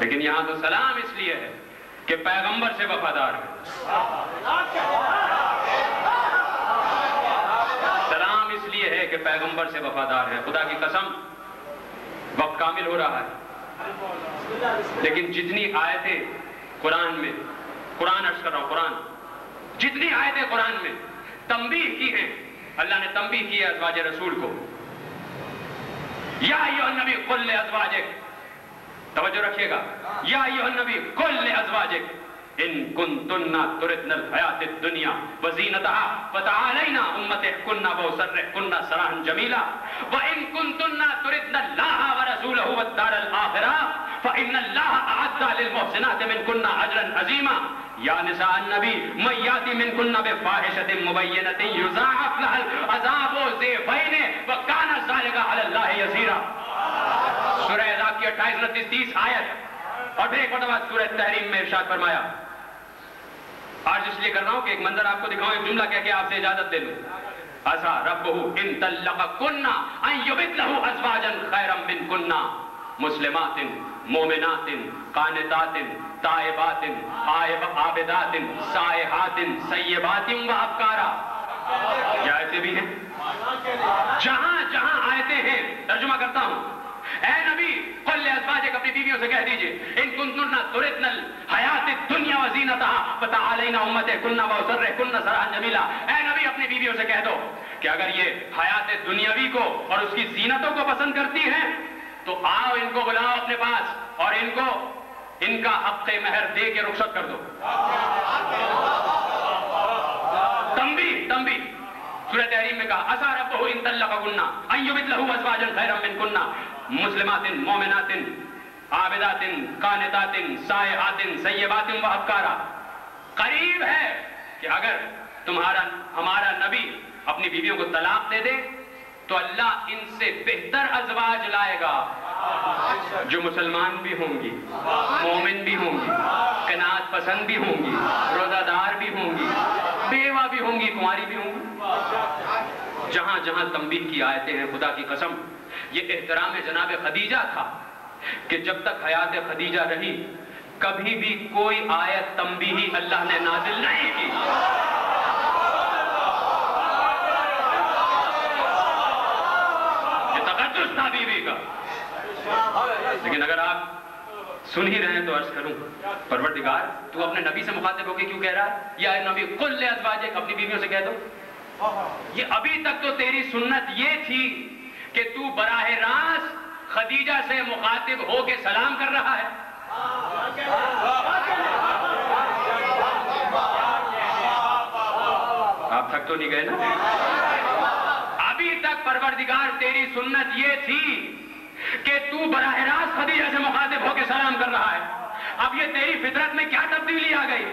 लेकिन यहाँ तो सलाम इसलिए है कि पैगम्बर से वफादार है। इसलिए है कि पैगंबर से वफादार है। खुदा की कसम वक्त कामिल हो रहा है, लेकिन जितनी आयतें कुरान में, कुरान अर्ज कर रहा हूं, कुरान जितनी आयतें कुरान में तंबीह की हैं, अल्लाह ने तंबीह की है अज़वाज रसूल को। या अय्युहन नबी कुल ले अज़वाजिक, तवज्जो रखिएगा, या अय्युहन नबी कुल ले अज़वाजिक इन कुन्तुन्ना तुरिदनल हयातिद दुनिया वज़ीनतहा फ़तअलैना उम्मतकुन्ना वसर्रहुन्ना सराहन जमीला व इन कुन्तुन्ना तुरिदनल लाहा व रसूलहु वद्दारल आखिरा फ़इन्नल्लाहा अअद्दा लिल मुहसिनाति मिनकुन्ना अजरन अज़ीमा। या निसाअन नबी मन याति मिनकुन्ना बिफ़ाहिशतिन मुबय्यनतिन युज़ाअफ़ लहल अज़ाबु ज़ैफ़ैन व कान ज़ालिका अलल्लाहि यसीरा। सूरह अज़ाब की अट्ठाईस उनतीस तीस आयत। और फिर एक मर्तबा सूरह तहरीम में इरशाद फरमाया। आज इसलिए कर रहा हूं कि एक मंजर आपको दिखाऊं, एक जुमला कह के आपसे इजाजत दे लूं। असा रब्बहु इन तल्लक़कुन्ना अन युबिदलहु अज़वाजन खैरम मिनकुन्ना मुस्लिमातिन मोमिनातिन क़ानितातिन ताइबातिन आबिदातिन साइहातिन सय्यबातिन व अबकारा। क्या आयतें भी हैं? जहां जहां आयतें हैं तर्जुमा करता हूं, ऐ नबी कुल अज़वाजिक अपनी बीवियों से कह दीजिए, इन कुन्तुन्ना तुरिदनल हयातिद दुनिया वज़ीनतहा फ़तअलैना उम्मतकुन्ना वसर्रहुन्ना सराहन जमीला। ऐ नबी अपनी बीवियों से कह दो कि अगर ये हयात दुनियावी को और उसकी जीनतों को पसंद करती हैं तो आओ इनको बुलाओ अपने पास और इनको इनका हक़ महर दे के रुख्सत कर दो। तंबीह तंबीह सूरह तहरीम में कहा, असा रब्बहु इन तल्लक़कुन्ना अन युबिदलहु अज़वाजन खैरम मिनकुन्ना मुस्लिमातिन मोमिनातिन आबिदातिन कानितातिन साइहातिन सय्यबातिन व अबकारा। करीब है कि अगर तुम्हारा हमारा नबी अपनी बीवियों को तलाक दे दे तो अल्लाह इनसे बेहतर अज़वाज लाएगा जो मुसलमान भी होंगी, मोमिन भी होंगी, क़नात पसंद भी होंगी, रोज़ादार भी होंगी, बेवा भी होंगी, कुंवारी भी होंगी। जहां जहां तंबीह की आयतें हैं, खुदा की कसम ये एहतराम जनाब खदीजा था कि जब तक हयात खदीजा रही कभी भी कोई आयत तंबीही अल्लाह ने नाजिल नहीं की। ये तकद्दुस था बीवी का। लेकिन अगर आप सुन ही रहे हैं तो अर्ज करूं, परवरदिगार तू अपने नबी से मुखातिब होकर क्यों कह रहा है? या नबी कुल ले अज़वाजिक अपनी बीवियों से कह दो। ये अभी तक तो तेरी सुन्नत ये थी कि तू बराहे रास खदीजा से मुखातिब होके सलाम कर रहा है। आप थक तो नहीं गए ना? अभी तक परवरदिगार तेरी सुन्नत ये थी कि तू बराहे रास खदीजा से मुखातिब होके सलाम कर रहा है। अब ये तेरी फितरत में क्या तब्दीली आ गई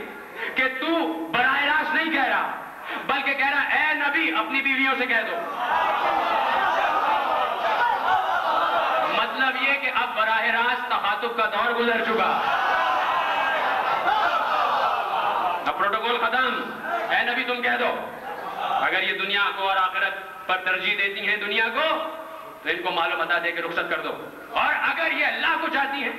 कि तू बराहे रास नहीं कह रहा बल्कि कह रहा ए नबी अपनी बीवियों से कह दो। मतलब ये कि अब बराहे रास्त तखातुब का दौर गुजर चुका, अब प्रोटोकॉल खत्म। ऐ नबी तुम कह दो, अगर ये दुनिया को और आखिरत पर तरजीह देती हैं दुनिया को तो इनको मालूम अता दे के रुख्सत कर दो, और अगर ये अल्लाह को चाहती हैं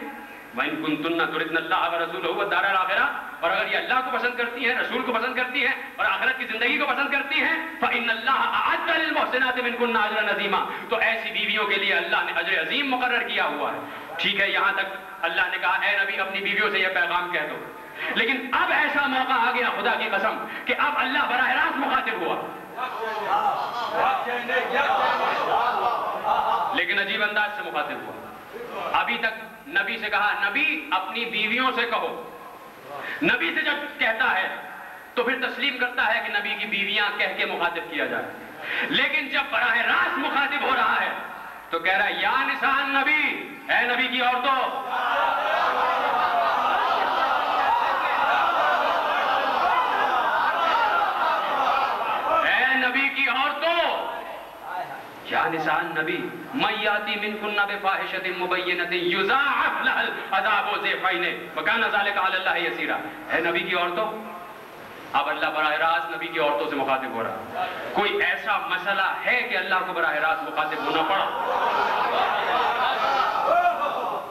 वइन कुन्तुन्ना तुरिदनल्लाह व रसूलहु व दारल आखिरा, और अगर ये अल्लाह को पसंद करती हैं, रसूल को पसंद करती हैं और आखिरत की जिंदगी को पसंद करती हैं, फ़इन्नल्लाहा अअद्द लिल मुहसिनाति मिनकुन्ना अजरन अज़ीमा, तो ऐसी बीवियों के लिए अल्लाह ने अजर अजीम मुकर्रर किया हुआ है। ठीक है, यहाँ तक अल्लाह ने कहा ए नबी अपनी बीवियों से यह पैगाम कह दो, लेकिन अब ऐसा मौका आ गया खुदा की कसम कि अब अल्लाह बराह रास्त मुखातिब हुआ, लेकिन अजीब अंदाज से मुखातिब हुआ। अभी तक नबी से कहा, नबी अपनी बीवियों से कहो। नबी से जब कहता है तो फिर तस्लीम करता है कि नबी की बीवियां कह के मुखातिब किया जाए, लेकिन जब बराह रास्त मुखातिब हो रहा है तो कह रहा है या निसान नबी, ऐ नबी की औरतों। या निसान नबी मय्याती मिनकुन्ना बिफाहिशतिन मुबय्यनतिन युज़ाअफ़ लहल अज़ाबु ज़ैफ़ैनि व काना ज़ालिका अलल्लाहि यसीरा। है नबी की औरतों, अब अल्लाह बराह रास्त नबी की औरतों से मुखातिब हो रहा है। कोई ऐसा मसला है कि अल्लाह को बराह रास्त मुखातिब होना पड़ा?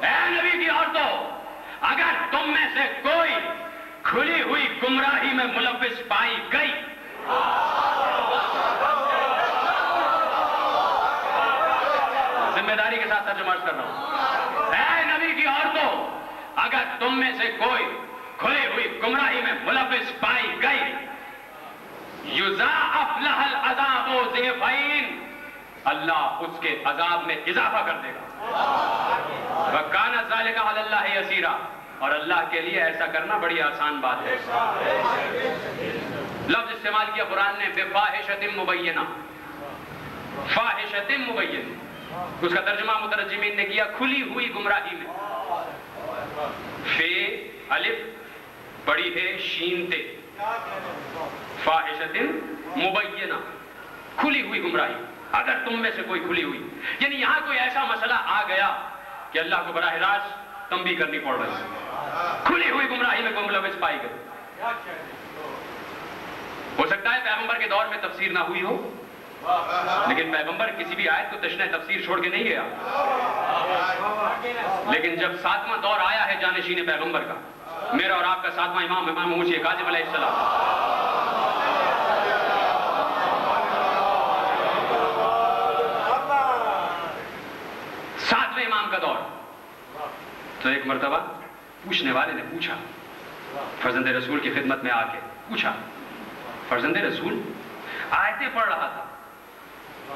ऐ नबी की औरतों, अगर तुम में से कोई खुली हुई गुमराही में मुलव्विस पाई गई जिम्मेदारी के साथ तर्जुमा कर रहा हूं, ऐ नबी की औरतों, अगर तुम में से कोई खुली हुई गुमराही में मुलव्विस पाई गई युज़ाअफ़ लहल अज़ाबु ज़ैफ़ैन, अल्लाह उसके अजाब में इजाफा कर देगा। व काना ज़ालिका अलल्लाहि यसीरा, और अल्लाह के लिए ऐसा करना बड़ी आसान बात है। लफ्ज़ इस्तेमाल किया कुरान ने बिफ़ाहिशतिन मुबय्यना, फ़ाहिशतिन मुबय्यना, उसका तर्जुमा मुतरज्जिमीन ने किया खुली हुई गुमराही में। फे अलिफ बड़ी है शीन ते, फाहिशतिन मुबय्यना, खुली हुई गुमराही। अगर तुम में से कोई खुली हुई, यानी यहां कोई ऐसा मसला आ गया कि अल्लाह को बराह रास्त तंबीह करनी पड़ रही है, खुली हुई गुमराही में मुलव्विस पाई गई। हो सकता है पैगंबर के दौर में तफसीर ना हुई हो, लेकिन पैगंबर किसी भी आयत को तशने तफसीर छोड़ के नहीं गया। लेकिन जब सातवां दौर आया है जानशीन पैगंबर का, मेरा और आपका सातवां इमाम इमाम हुसैन काज़िम अलैहिस्सलाम, सातवें इमाम का दौर, तो एक मरतबा पूछने वाले ने पूछा, फर्जंदे रसूल की खिदमत में आके पूछा, फर्जंदे रसूल आयतें पढ़ रहा था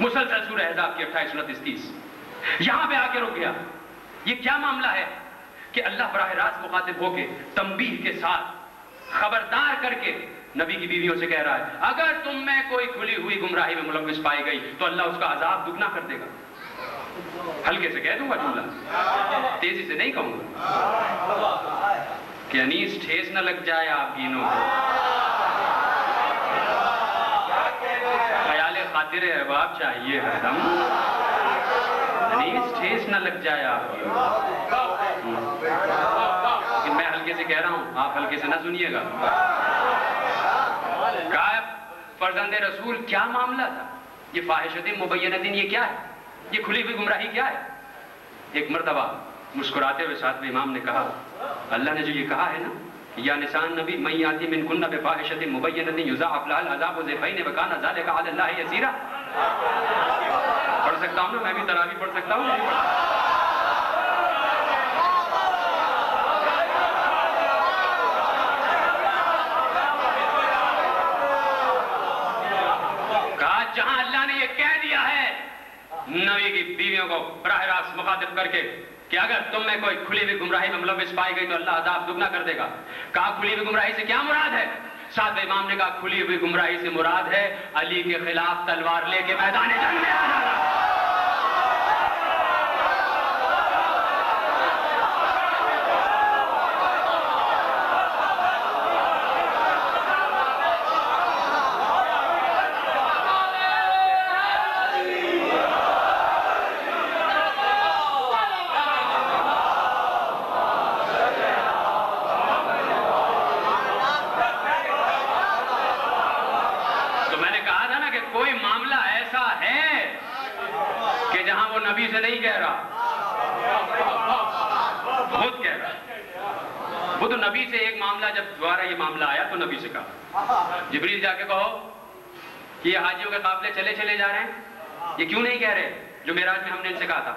मुसलसल सूरह अहज़ाब की अट्ठाईस उनतीस तीस, यहां पे आके रुक गया। ये क्या मामला है कि अल्लाह बराह रास्त मुखातिब होके तंबीह के साथ खबरदार करके नबी की बीवियों से कह रहा है अगर तुम में कोई खुली हुई गुमराही में मुलव्विस पाई गई तो अल्लाह उसका अजाब दुगना कर देगा। हल्के से कह दूंगा जुमला, तेजी से नहीं कहूंगा कि अनीस ठेस न लग जाए आप तीनों को, खातिर अहबाब चाहिए हरदम, अनीस ठेस न लग जाए आपकी। लेकिन मैं हल्के से कह रहा हूं, आप हल्के से ना सुनिएगा। गायब फर्जंदे रसूल क्या मामला था? ये फाहिशते मुबय्यनतिन ये क्या है? ये खुली हुई गुमराही क्या है? एक मर्तबा मुस्कुराते हुए सातवें इमाम ने कहा, अल्लाह ने जो ये कहा है ना, या निसान नबी मय्याती मिनकुन्ना बिफाहिशतिन मुबय्यनतिन युज़ाअफ़ लहल अज़ाबु ज़ैफ़ैन व काना ज़ालिका अलल्लाहि यसीरा। पढ़ सकता हूँ ना मैं भी, तरावी पढ़ सकता हूँ। कहा जहाँ अल्लाह ने यह कह दिया है नबी की बीवियों को बराह रास्त मुखातिब करके कि अगर तुम में कोई खुली हुई गुमराही में मुलव्विस पाई गई तो अल्लाह अज़ाब दुगना कर देगा, कहा खुली हुई गुमराही से क्या मुराद है? सातवें इमाम ने कहा खुली हुई गुमराही से मुराद है अली के खिलाफ तलवार लेके मैदान जंग में आ जाना। जिब्रील जाके कहो कि ये हाजियों के काफिले चले चले जा रहे हैं, ये क्यों नहीं कह रहे जो मेराज में हमने इनसे कहा था?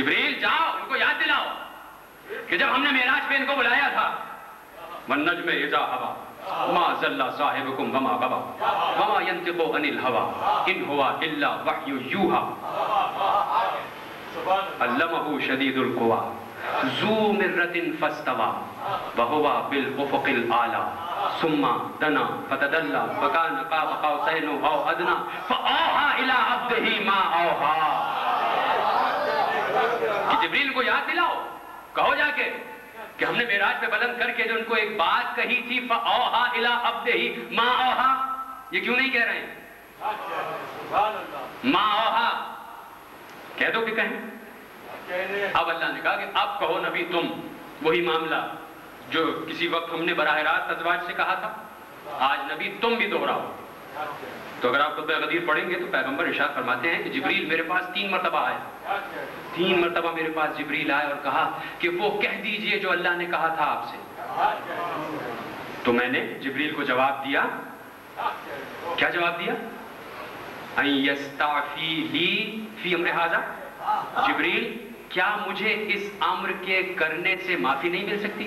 जिब्रील जाओ उनको याद दिलाओ कि जब हमने मेराज पे इनको बुलाया था वन्नज्म इज़ा हवा मा ज़ल्ला साहिबुकुम वमा गवा वमा यंतिकु अनिल हवा इन हुवा इल्ला वह्यु युहा अल्लमहु शदीदुल कुवा ज़ू मिर्रतिन फस्तवा वहुवा बिल उफ़ुक़िल आला सुम्मा दना फतदल्ला फकाना क़ाब क़ौसैन औ अदना फ़अौहा इला अब्दिही मा औहा। कि जिब्रील को याद दिलाओ, कहो जाके कि हमने मेराज पे बुलंद करके जो उनको एक बात कही थी फ़अौहा इला अब्दिही मा औहा, ये क्यों नहीं कह रहे हैं? मा औहा कह दो कि कहें। अब अल्लाह ने कहा कि अब कहो नबी तुम वही मामला जो किसी वक्त हमने बराह रात अज़वाज से कहा था, आज नबी तुम भी दोहराओ। तो अगर आप खुतबे गदीर पढ़ेंगे तो पैगंबर इरशाद फरमाते हैं कि जिब्रील मेरे पास तीन मरतबा आया, तीन मरतबा मेरे पास जिब्रील आया और कहा कि वो कह दीजिए जो अल्लाह ने कहा था आपसे। तो मैंने जिब्रील को जवाब दिया, क्या जवाब दिया? जिब्रील क्या मुझे इस आम्र के करने से माफी नहीं मिल सकती?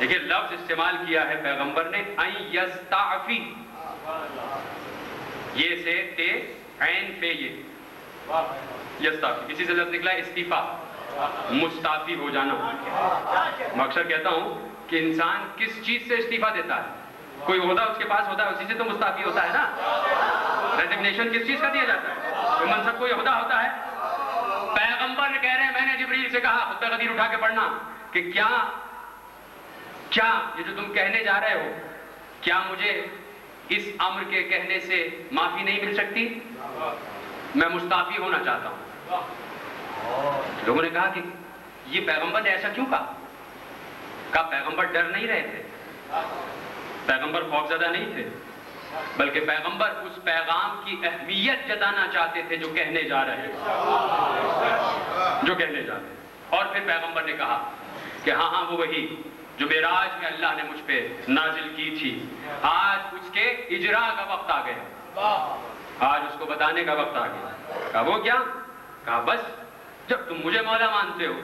देखिए लफ्ज इस्तेमाल किया है पैगंबर ने अयस्ताफी, ये से ते ऐन फे ये यस्ताफी, इसी से लफ्ज निकला इस्तीफा, मुस्ताफी हो जाना। मैं अक्सर कहता हूं कि इंसान किस चीज से इस्तीफा देता है? कोई होदा उसके पास होता है, उसी से तो मुस्ताफी होता है ना। रेजिग्नेशन किस चीज का दिया जाता है? तो मनसब कोई होदा होता है। पैगंबर ने कह रहे हैं मैंने जिब्रील से कहा, खुतबा गदीर उठा के पढ़ना कि क्या क्या ये जो तुम कहने जा रहे हो, क्या मुझे इस अम्र के कहने से माफी नहीं मिल सकती? मैं मुस्ताफी होना चाहता हूं। लोगों ने कहा कि ये पैगंबर ने ऐसा क्यों कहा? कहा पैगंबर डर नहीं रहे थे, पैगंबर खौफजदा नहीं थे, बल्कि पैगंबर उस पैगाम की अहमियत जताना चाहते थे जो कहने जा रहे हैं, जो कहने जा रहे हैं। और फिर पैगंबर ने कहा कि हाँ हाँ वो वही जो मेराज में अल्लाह ने मुझ पे नाजिल की थी, आज उसके इजरा का वक्त आ गया, आज उसको बताने का वक्त आ गया। कहा वो क्या? कहा बस जब तुम मुझे मौला मानते हो,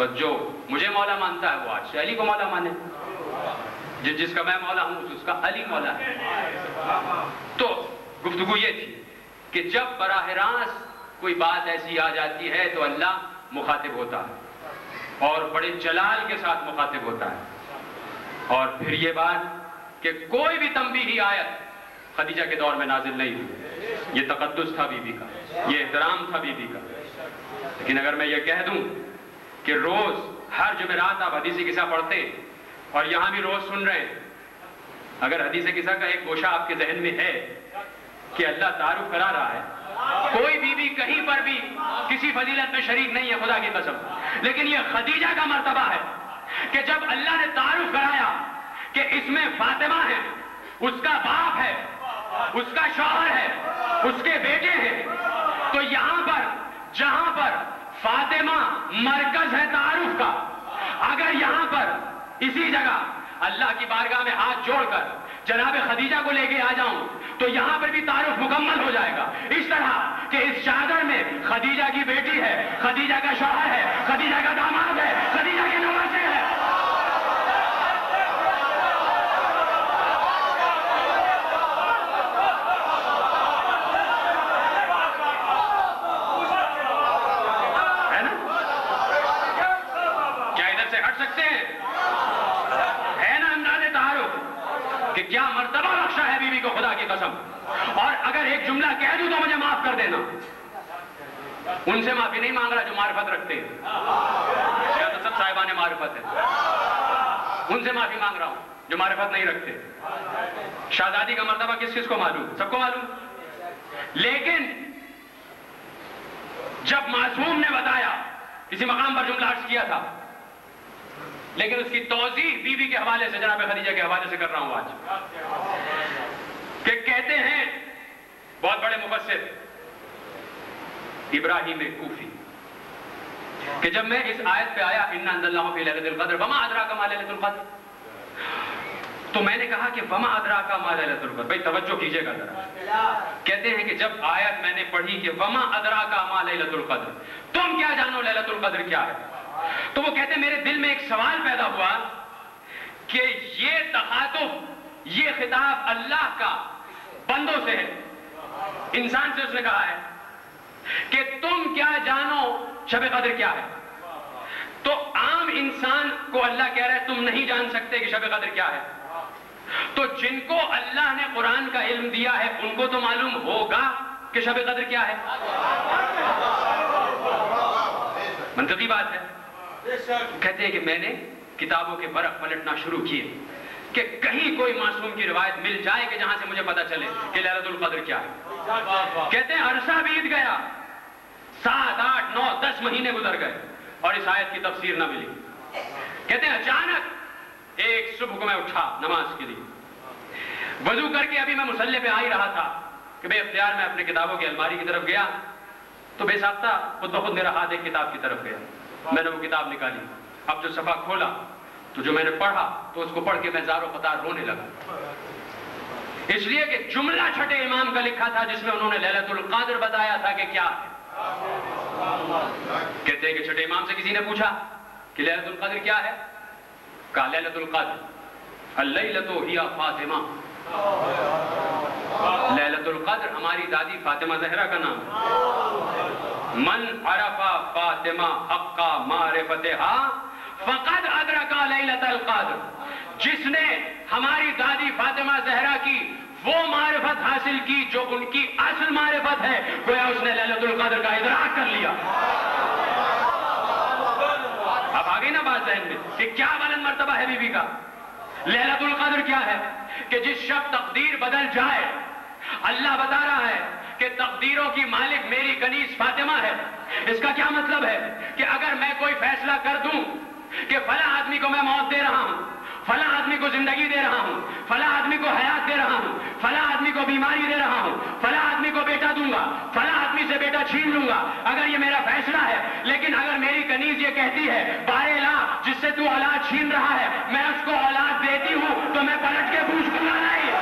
बस जो मुझे मौला मानता है वो आज से अली को मौला माने, जिस जिसका मैं मौला हूँ उसका अली मौला है। तो गुफ्तगू ये थी कि जब बराह रास्त कोई बात ऐसी आ जाती है तो अल्लाह मुखातिब होता है और बड़े जलाल के साथ मुखातिब होता है। और फिर ये बात कि कोई भी तंबीही आयत खदीजा के दौर में नाजिल नहीं हुई, ये तकद्दुस था बीबी का, ये एहतराम था बीबी का। लेकिन अगर मैं ये कह दूं कि रोज हर जुमेरात आप हदीसी किस्सा पढ़ते और यहां भी रोज सुन रहे हैं, अगर हदीसी किस्सा का एक गोशा आपके जहन में है कि अल्लाह तारुफ करा रहा है, कोई बीवी कहीं पर भी किसी फजीलत में शरीक नहीं है खुदा की कसम, लेकिन यह खदीजा का मर्तबा है कि जब अल्लाह ने तारुफ कराया कि इसमें फातिमा है, उसका बाप है, उसका शौहर है, उसके बेटे हैं, तो यहां पर जहां पर फातिमा मरकज है तारुफ का, अगर यहां पर इसी जगह अल्लाह की बारगाह में हाथ जोड़कर जनाब खदीजा को लेके आ जाऊं तो यहां पर भी तारुफ मुकम्मल हो जाएगा। इस तरह कि इस चादर में खदीजा की बेटी है, खदीजा का शौहर है, खदीजा का दामाद है, खदीजा के नवासे हैं। है ना? क्या इधर से हट सकते हैं? है ना अंदाज़े तारुफ कि क्या मर्तबा बख्शा है बीवी को खुदा की कसम। और अगर एक जुमला कह दूं तो मुझे माफ कर देना, उनसे माफी नहीं मांग रहा जो मार्फत रखते हैं, या तो सब साहिबान मार्फत है, उनसे माफी मांग रहा हूं जो मार्फत नहीं रखते। शाहजादी का मर्तबा किस किस को मालूम? सबको मालूम। लेकिन जब मासूम ने बताया, किसी मकाम पर जुमला अर्ज किया था लेकिन उसकी तौजी बीवी के हवाले से, जनाब खदीजा के हवाले से कर रहा हूं आज, कि कहते हैं बहुत बड़े मुफस्सिर इब्राहिम कूफी कि जब मैं इस आयत पे आया इन्ना अंज़लनाहु फी लैलतिल क़द्र वमा अदराका मा लैलतुल क़द्र, तो मैंने कहा कि वमा अदरा का मा लैलतुल क़द्र। भाई तवज्जो कीजिएगा जरा। कहते हैं कि जब आयत मैंने पढ़ी कि वमा अदरा का मा लैलतुल क़द्र, तुम क्या जानो लैलतुल क़द्र क्या है, तो वो कहते मेरे दिल में एक सवाल पैदा हुआ कि ये तखातुब, ये खिताब अल्लाह का बंदों से है, इंसान से उसने कहा है कि तुम क्या जानो शब कदर क्या है। तो आम इंसान को अल्लाह कह रहा है तुम नहीं जान सकते कि शब कदर क्या है, तो जिनको अल्लाह ने कुरान का इल्म दिया है उनको तो मालूम होगा कि शब कदर क्या है। मंतकी बात है। कहते हैं कि मैंने किताबों के बरफ पलटना शुरू किए कि कहीं कोई मासूम की रिवायत मिल जाए कि जहां से मुझे पता चले कि लैलतुल कद्र क्या है। कहते हैं अरसा बीत गया, सात आठ नौ दस महीने गुजर गए और इस आयत की तफसीर ना मिली। कहते हैं अचानक एक सुबह को मैं उठा नमाज के लिए, वजू करके अभी मैं मुसल्ले पे आ ही रहा था कि भाई इख्तियार में अपने किताबों की अलमारी की तरफ गया तो बेसाख्ता खुद ब खुद मेरा हाथ एक किताब की तरफ गया। मैंने वो किताब निकाली, अब जो सफा खोला तो जो मैंने पढ़ा तो उसको पढ़ के मैं जारो कतार रोने लगा, इसलिए कि जुमला छठे इमाम का लिखा था जिसमें उन्होंने लैलतुल क़द्र बताया था कि क्या है। कहते हैं कि छठे इमाम से किसी ने पूछा कि लैलतुल क़द्र क्या है, कहा लैलतुल क़द्र अल्लैलतु हिया फातिमा, लैलतुल क़द्र हमारी दादी फातिमा ज़हरा का नाम है। मन अरफा फातिमा हक़्क़ा मारिफ़तहा फ़क़द अदरका लैलतुल क़द्र, जिसने हमारी दादी फातिमा ज़हरा की वो मारिफत हासिल की जो उनकी असल मारिफत है, गोया उसने लैलतुल क़द्र का इदराक कर लिया। अब आ गई ना बात ज़हन में कि क्या बुलंद मर्तबा है बीबी का। लैलतुल क़द्र क्या है कि जिस शब तकदीर बदल जाए, अल्लाह बता रहा है कि तकदीरों की मालिक मेरी कनीज़ फातिमा है। इसका क्या मतलब है कि अगर मैं कोई फैसला कर दूं कि फला आदमी को मैं मौत दे रहा हूं, फला आदमी को जिंदगी दे रहा हूं, फला आदमी को हयात दे रहा हूं, फला आदमी को बीमारी दे रहा हूं, फला आदमी को बेटा दूंगा, फला आदमी से बेटा छीन लूंगा, अगर ये मेरा फैसला है, लेकिन अगर मेरी कनीज ये कहती है बारे ला जिससे तू औलाद छीन रहा है मैं उसको औलाद देती हूं, तो मैं पलट के पूछ दूंगा नहीं।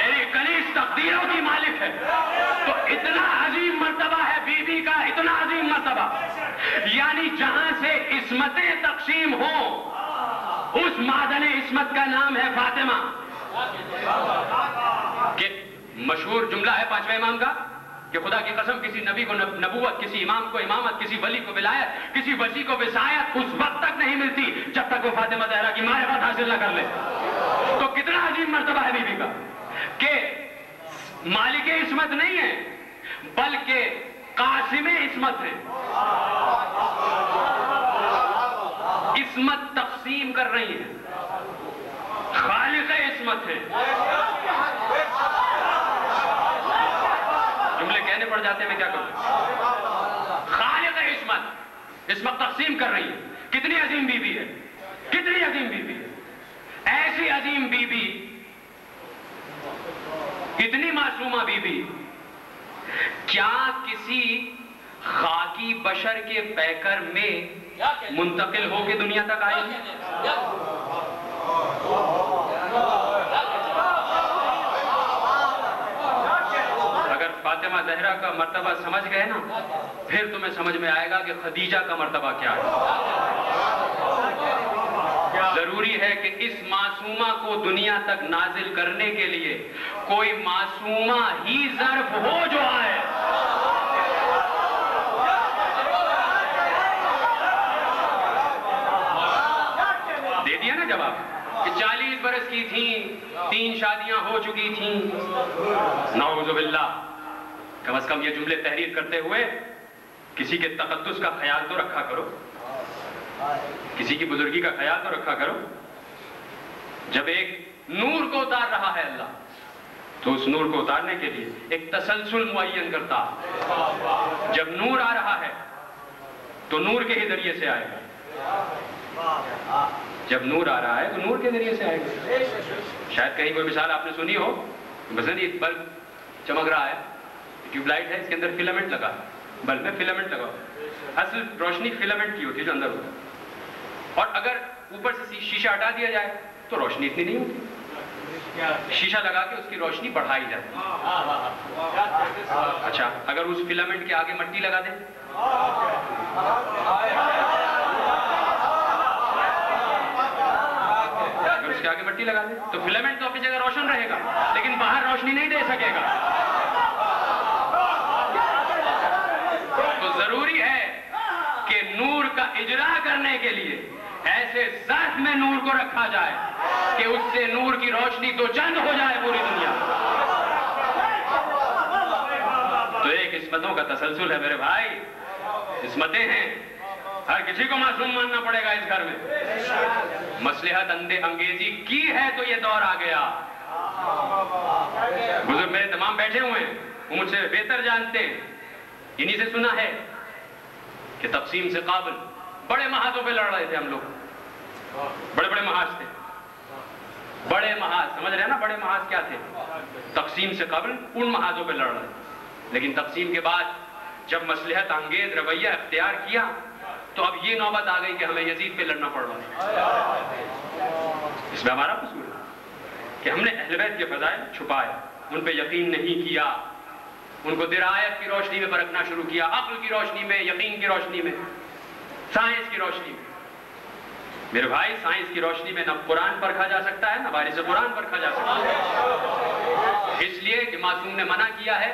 मेरी कनीज तकदीरों की मालिक है। तो इतना अजीब मर्तबा है बीबी का, इतना अजीब मर्तबा, यानी जहां से इस्मतें तकसीम हो उस मादने इस्मत का नाम है फातिमा। कि मशहूर जुमला है पांचवें इमाम का कि खुदा की कसम किसी नबी को नबूवत, किसी इमाम को इमामत, किसी वली को विलायत, किसी वसी को विसायत उस वक्त तक नहीं मिलती जब तक वो फातिमा ज़हरा की मारिफत हासिल न कर ले। तो कितना अजीब मर्तबा है बीबी का कि मालिक इस्मत नहीं है बल्कि कासिम इस्मत है। इस्मत तकसीम कर रही है, खालिक इस्मत है। जुमले कहने पड़ जाते हैं, मैं क्या करूं। खालिक इस्मत इस्मत तकसीम कर रही है। कितनी अजीम बीबी है, कितनी अजीम बीबी है। ऐसी अजीम बीबी, इतनी मासूमा बीबी क्या किसी खाकी बशर के पैकर में मुंतकिल होकर दुनिया तक आई? अगर फातिमा ज़हरा का मर्तबा समझ गए ना फिर तुम्हें समझ में आएगा कि खदीजा का मर्तबा क्या है। जरूरी है कि इस मासूमा को दुनिया तक नाजिल करने के लिए कोई मासूमा ही ज़र्फ हो जो आए। दे दिया ना जवाब कि चालीस बरस की थी, तीन शादियां हो चुकी थी, नाउज़ुबिल्लाह। कम अज कम ये जुमले तहरीर करते हुए किसी के तकद्दुस का ख्याल तो रखा करो, किसी की बुजुर्गी का ख्याल तो रखा करो। जब एक नूर को उतार रहा है अल्लाह तो उस नूर को उतारने के लिए एक तसलसुल मुअय्यन करता है। जब नूर आ रहा है तो नूर के ही जरिए से आएगा, जब नूर आ रहा है तो नूर के जरिए से आएगा। शायद कहीं कोई मिसाल आपने सुनी हो, मसलन एक बल्ब चमक रहा है, ट्यूबलाइट है, इसके अंदर फिलामेंट लगा, बल्ब में फिलामेंट लगा, असल रोशनी फिलामेंट की होती है जो अंदर होता है, और अगर ऊपर से शीशा हटा दिया जाए तो रोशनी इतनी नहीं होती, शीशा लगा के उसकी रोशनी बढ़ाई जाती है। अच्छा, अगर उस फिलामेंट के आगे मट्टी लगा दें, अगर उसके आगे मट्टी लगा दें तो फिलामेंट तो अपनी जगह रोशन रहेगा लेकिन बाहर रोशनी नहीं दे सकेगा। तो जरूरी है कि नूर का इजरा करने के लिए ऐसे साथ में नूर को रखा जाए कि उससे नूर की रोशनी दो चंद हो जाए पूरी दुनिया। तो एक किस्मतों का तसलसल है मेरे भाई, किस्मतें हैं, हर किसी को मासूम मानना पड़ेगा इस घर में। मसलहत अंधे अंगेजी की है तो ये दौर आ गया। बुजुर्ग मेरे तमाम बैठे हुए हैं, वो मुझसे बेहतर जानते हैं, इन्हीं से सुना है कि तकसीम से काबल बड़े महाजों पे लड़ रहे थे हम लोग, बड़े बड़े महाज थे, बड़े महाज समझ रहे हैं ना, बड़े महाज क्या थे? तकसीम से काबल उन महाजों पे लड़ रहे थे, लेकिन तकसीम के बाद जब मसलहत अंगेज रवैया इख्तियार किया तो अब ये नौबत आ गई कि हमें यजीद पे लड़ना पड़ रहा है। इसमें हमारा कसूर है कि हमने अहले बैत के फजाइल छुपाए, उन पर यकीन नहीं किया, उनको दिरायत की रोशनी में परखना शुरू किया, अक्ल की रोशनी में, यकीन की रोशनी में, साइंस की रोशनी में। मेरे भाई, साइंस की रोशनी में न कुरान परखा जा सकता है न बारिश से कुरान परखा जा सकता है। इसलिए कि मासूम ने मना किया है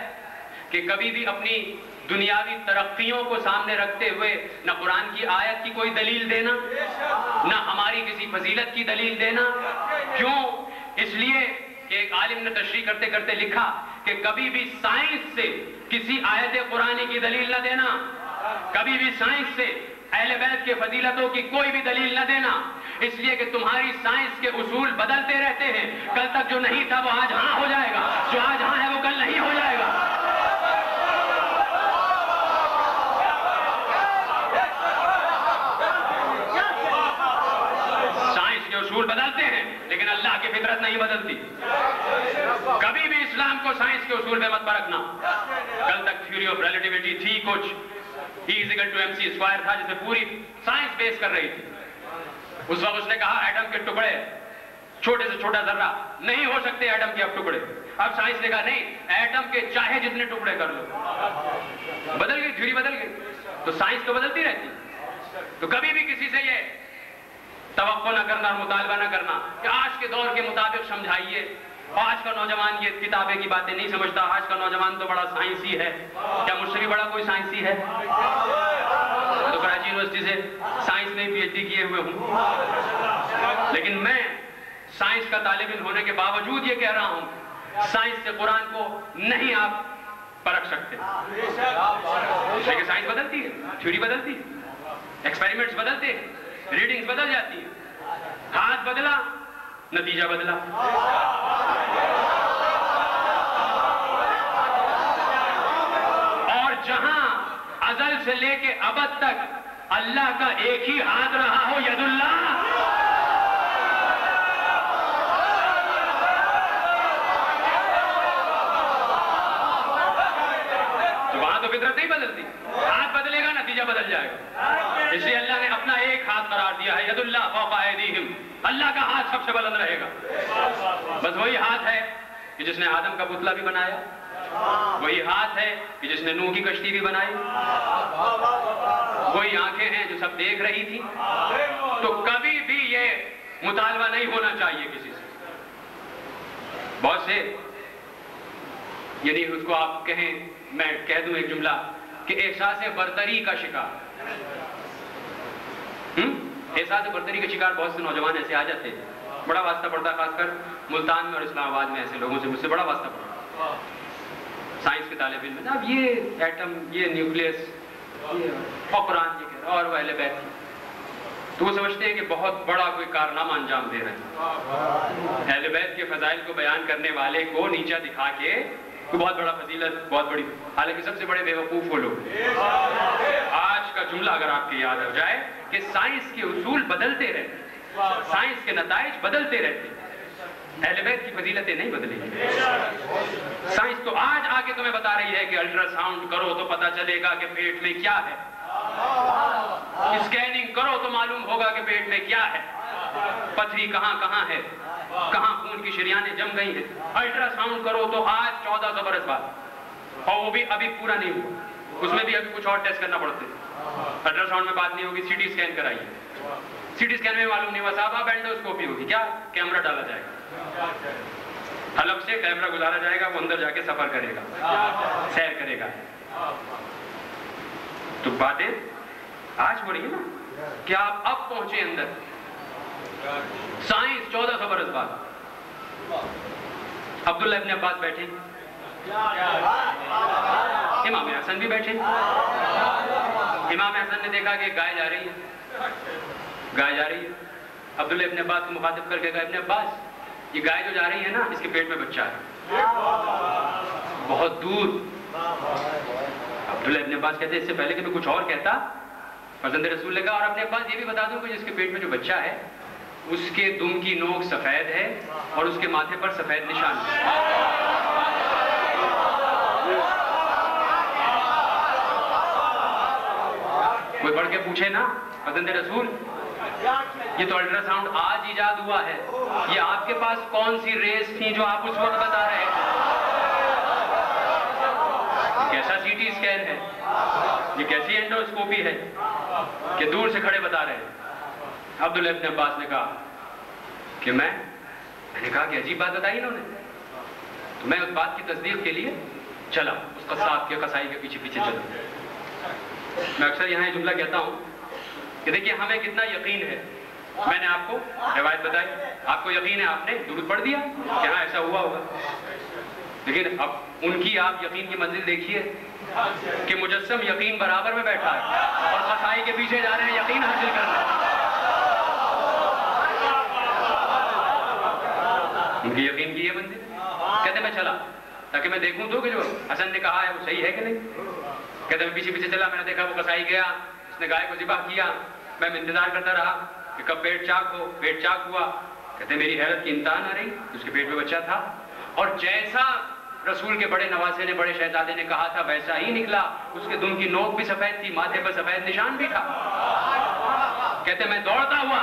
कि कभी भी अपनी दुनियावी तरक्कियों को सामने रखते हुए न कुरान की आयत की कोई दलील देना, न हमारी किसी फजीलत की दलील देना। क्यों? इसलिए एक आलिम ने तशरी करते करते लिखा कि कभी भी साइंस से किसी आयत कुरानी की दलील न देना, कभी भी साइंस से अहले बैत के फजीलतों की कोई भी दलील न देना, इसलिए कि तुम्हारी साइंस के उसूल बदलते रहते हैं। कल तक जो नहीं था वो आज हाँ हो जाएगा, जो आज हाँ है वो कल नहीं हो जाएगा। साइंस के उसूल बदलते हैं लेकिन अल्लाह की फितरत नहीं बदलती। कभी भी इस्लाम को साइंस के उसूल में मत परखना। कल तक थ्योरी ऑफ रिलेटिविटी थी, कुछ E equal to mc square था जिसे पूरी साइंस बेस कर रही थी। उस वक्त उसने कहा एटम के टुकड़े, छोटे से छोटा जर्रा नहीं हो सकते एटम के अब टुकड़े। अब साइंस ने कहा नहीं, एटम के चाहे जितने टुकड़े कर लो। बदल गई थ्योरी, बदल गई। तो साइंस तो बदलती रहती। तो कभी भी किसी से ये तवक्को ना करना, मुतालबा ना करना कि आज के दौर के मुताबिक समझाइए। आज का नौजवान ये किताबें की बातें नहीं समझता, आज का नौजवान तो बड़ा साइंसी है। क्या मुझसे भी बड़ा कोई साइंसी है? तो कराची यूनिवर्सिटी से साइंस में पीएचडी किए हुए हूँ, लेकिन मैं साइंस का तालिब इल्म होने के बावजूद ये कह रहा हूँ साइंस से कुरान को नहीं आप परख सकते। लेकिन साइंस बदलती है, थ्योरी बदलती है, एक्सपेरिमेंट्स बदलते हैं, रीडिंग्स बदल जाती है। हाथ बदला, नतीजा बदला। और जहां अजल से लेके अबद तक अल्लाह का एक ही हाथ रहा हो, यदुल्लाह, तो वहां तो फितरत नहीं बदलती। हाथ बदलेगा, नतीजा बदल जाएगा। इसलिए अल्लाह ने अपना एक हाथ करार दिया है, यदुल्लाह फौका ऐदीहिम, अल्लाह का हाथ सबसे बुलंद रहेगा। बस वही हाथ है कि जिसने आदम का पुतला भी बनाया, वही हाथ है कि जिसने नूह की कश्ती भी बनाई, वही आंखें हैं जो सब देख रही थी। तो कभी भी ये मुतालबा नहीं होना चाहिए किसी से। बहुत से यदि उसको आप कहें, मैं कह दूं एक जुमला कि एहसास बरतरी का शिकार, हम्म एहसास बरतरी के शिकार बहुत से नौजवान ऐसे आ जाते हैं। बड़ा वास्ता पड़ता है, खासकर मुल्तान में और इस्लामाबाद में ऐसे लोगों से मुझसे बड़ा वास्ता पड़ता है। साइंस के तालिब इल्म में अब ये एटम, ये न्यूक्लियस, ये कुरान जी कह रहा और अहले बैत, तो वो समझते हैं कि बहुत बड़ा कोई कारनामा अंजाम दे रहे हैं। अहले बैत के फजाइल को बयान करने वाले को नीचा दिखा के तो बहुत बड़ा फजीलत, बहुत बड़ी, हालांकि सबसे बड़े बेवकूफ वो लोग। आज का जुमला अगर आपके याद आ जाए कि साइंस के उसूल बदलते रहते, साइंस के नताइज बदलते रहते, अहले बैत की फजीलतें नहीं बदलेंगी। साइंस तो आज आके तुम्हें बता रही है कि अल्ट्रासाउंड करो तो पता चलेगा कि पेट में क्या है, स्कैनिंग करो तो मालूम होगा कि पेट में क्या है, पथरी कहाँ कहाँ है, कहाँ खून की शरियाने जम गई है। अल्ट्रासाउंड करो तो आज चौदह सौ बरस बाद, और वो भी अभी पूरा नहीं हुआ, उसमें भी अभी कुछ और टेस्ट करना पड़ते हैं। अल्ट्रासाउंड में बात नहीं होगी, सीटी स्कैन कराइए। सीटी स्कैन में मालूम नहीं हुआ साहब, आप एंडोस्कोपी होगी, क्या कैमरा डाला जाएगा, हलब से कैमरा गुजारा जाएगा, वो अंदर जाके सफर करेगा, सैर करेगा। तो बातें आज हो रही है ना, क्या आप अब पहुंचे अंदर? साइंस चौदह सौ बरस बाद। अब्दुल्ला इब्न अब्बास बैठे, इमाम हसन भी बैठे। इमाम हसन ने देखा कि गाय जा रही है, गाय जा रही है। अब्दुल्ला इब्न अब्बास को मुखातिब करके कहा, इब्न अब्बास, ये गाय जो जा रही है ना, इसके पेट में बच्चा है, बहुत दूर। अब्दुल्ला इब्न अब्बास कहते, इससे पहले कि मैं कुछ और कहता, फरजंद रसूल ने कहा, और अपने पास ये भी बता दूं कि जिसके पेट में जो बच्चा है, उसके दुम की नोक सफेद है और उसके माथे पर सफेद निशान है। कोई बढ़ के पूछे ना, फरजंद रसूल, ये तो अल्ट्रासाउंड आज इजाद हुआ है, ये आपके पास कौन सी रेस थी जो आप उस वक्त बता रहे हैं? कैसा सीटी स्कैन है, ये कैसी एंडोस्कोपी है कि दूर से खड़े बता रहे हैं? अब्दुल्ला इब्न अब्बास ने कहा कि मैं मैंने कहा कि अजीब बात बताई इन्होंने। तो मैं उस बात की तस्दीक के लिए चला, उस कसाब के कसाई के पीछे पीछे चला। मैं अक्सर यहाँ जुमला कहता हूँ कि देखिए हमें कितना यकीन है। मैंने आपको रिवायत बताई, आपको यकीन है, आपने दुरूद पढ़ दिया कि हाँ ऐसा हुआ होगा। लेकिन अब उनकी आप यकीन की मंजिल देखिए कि मुजस्सम यकीन बराबर में बैठा है और कसाई के पीछे जा रहे हैं यकीन हासिल कर रहे हैं। उनकी यकीन की है मंजिल। कहते मैं चला ताकि मैं देखूं तो कि जो हसन ने कहा है वो सही है कि नहीं। कहते मैं पीछे पीछे चला, मैंने देखा वो कसाई गया, उसने गाय को जिबाह किया। मैं इंतजार करता रहा कि कब पेट चाक हो, पेट चाक हुआ। कहते मेरी हैरत की इंतहान आ रही, उसके पेट में बच्चा था और जैसा रसूल के बड़े नवासे ने, बड़े शहजादे ने कहा था, वैसा ही निकला। उसके दुम की नोक भी सफेद थी, माथे पर सफेद निशान भी था। कहते मैं दौड़ता हुआ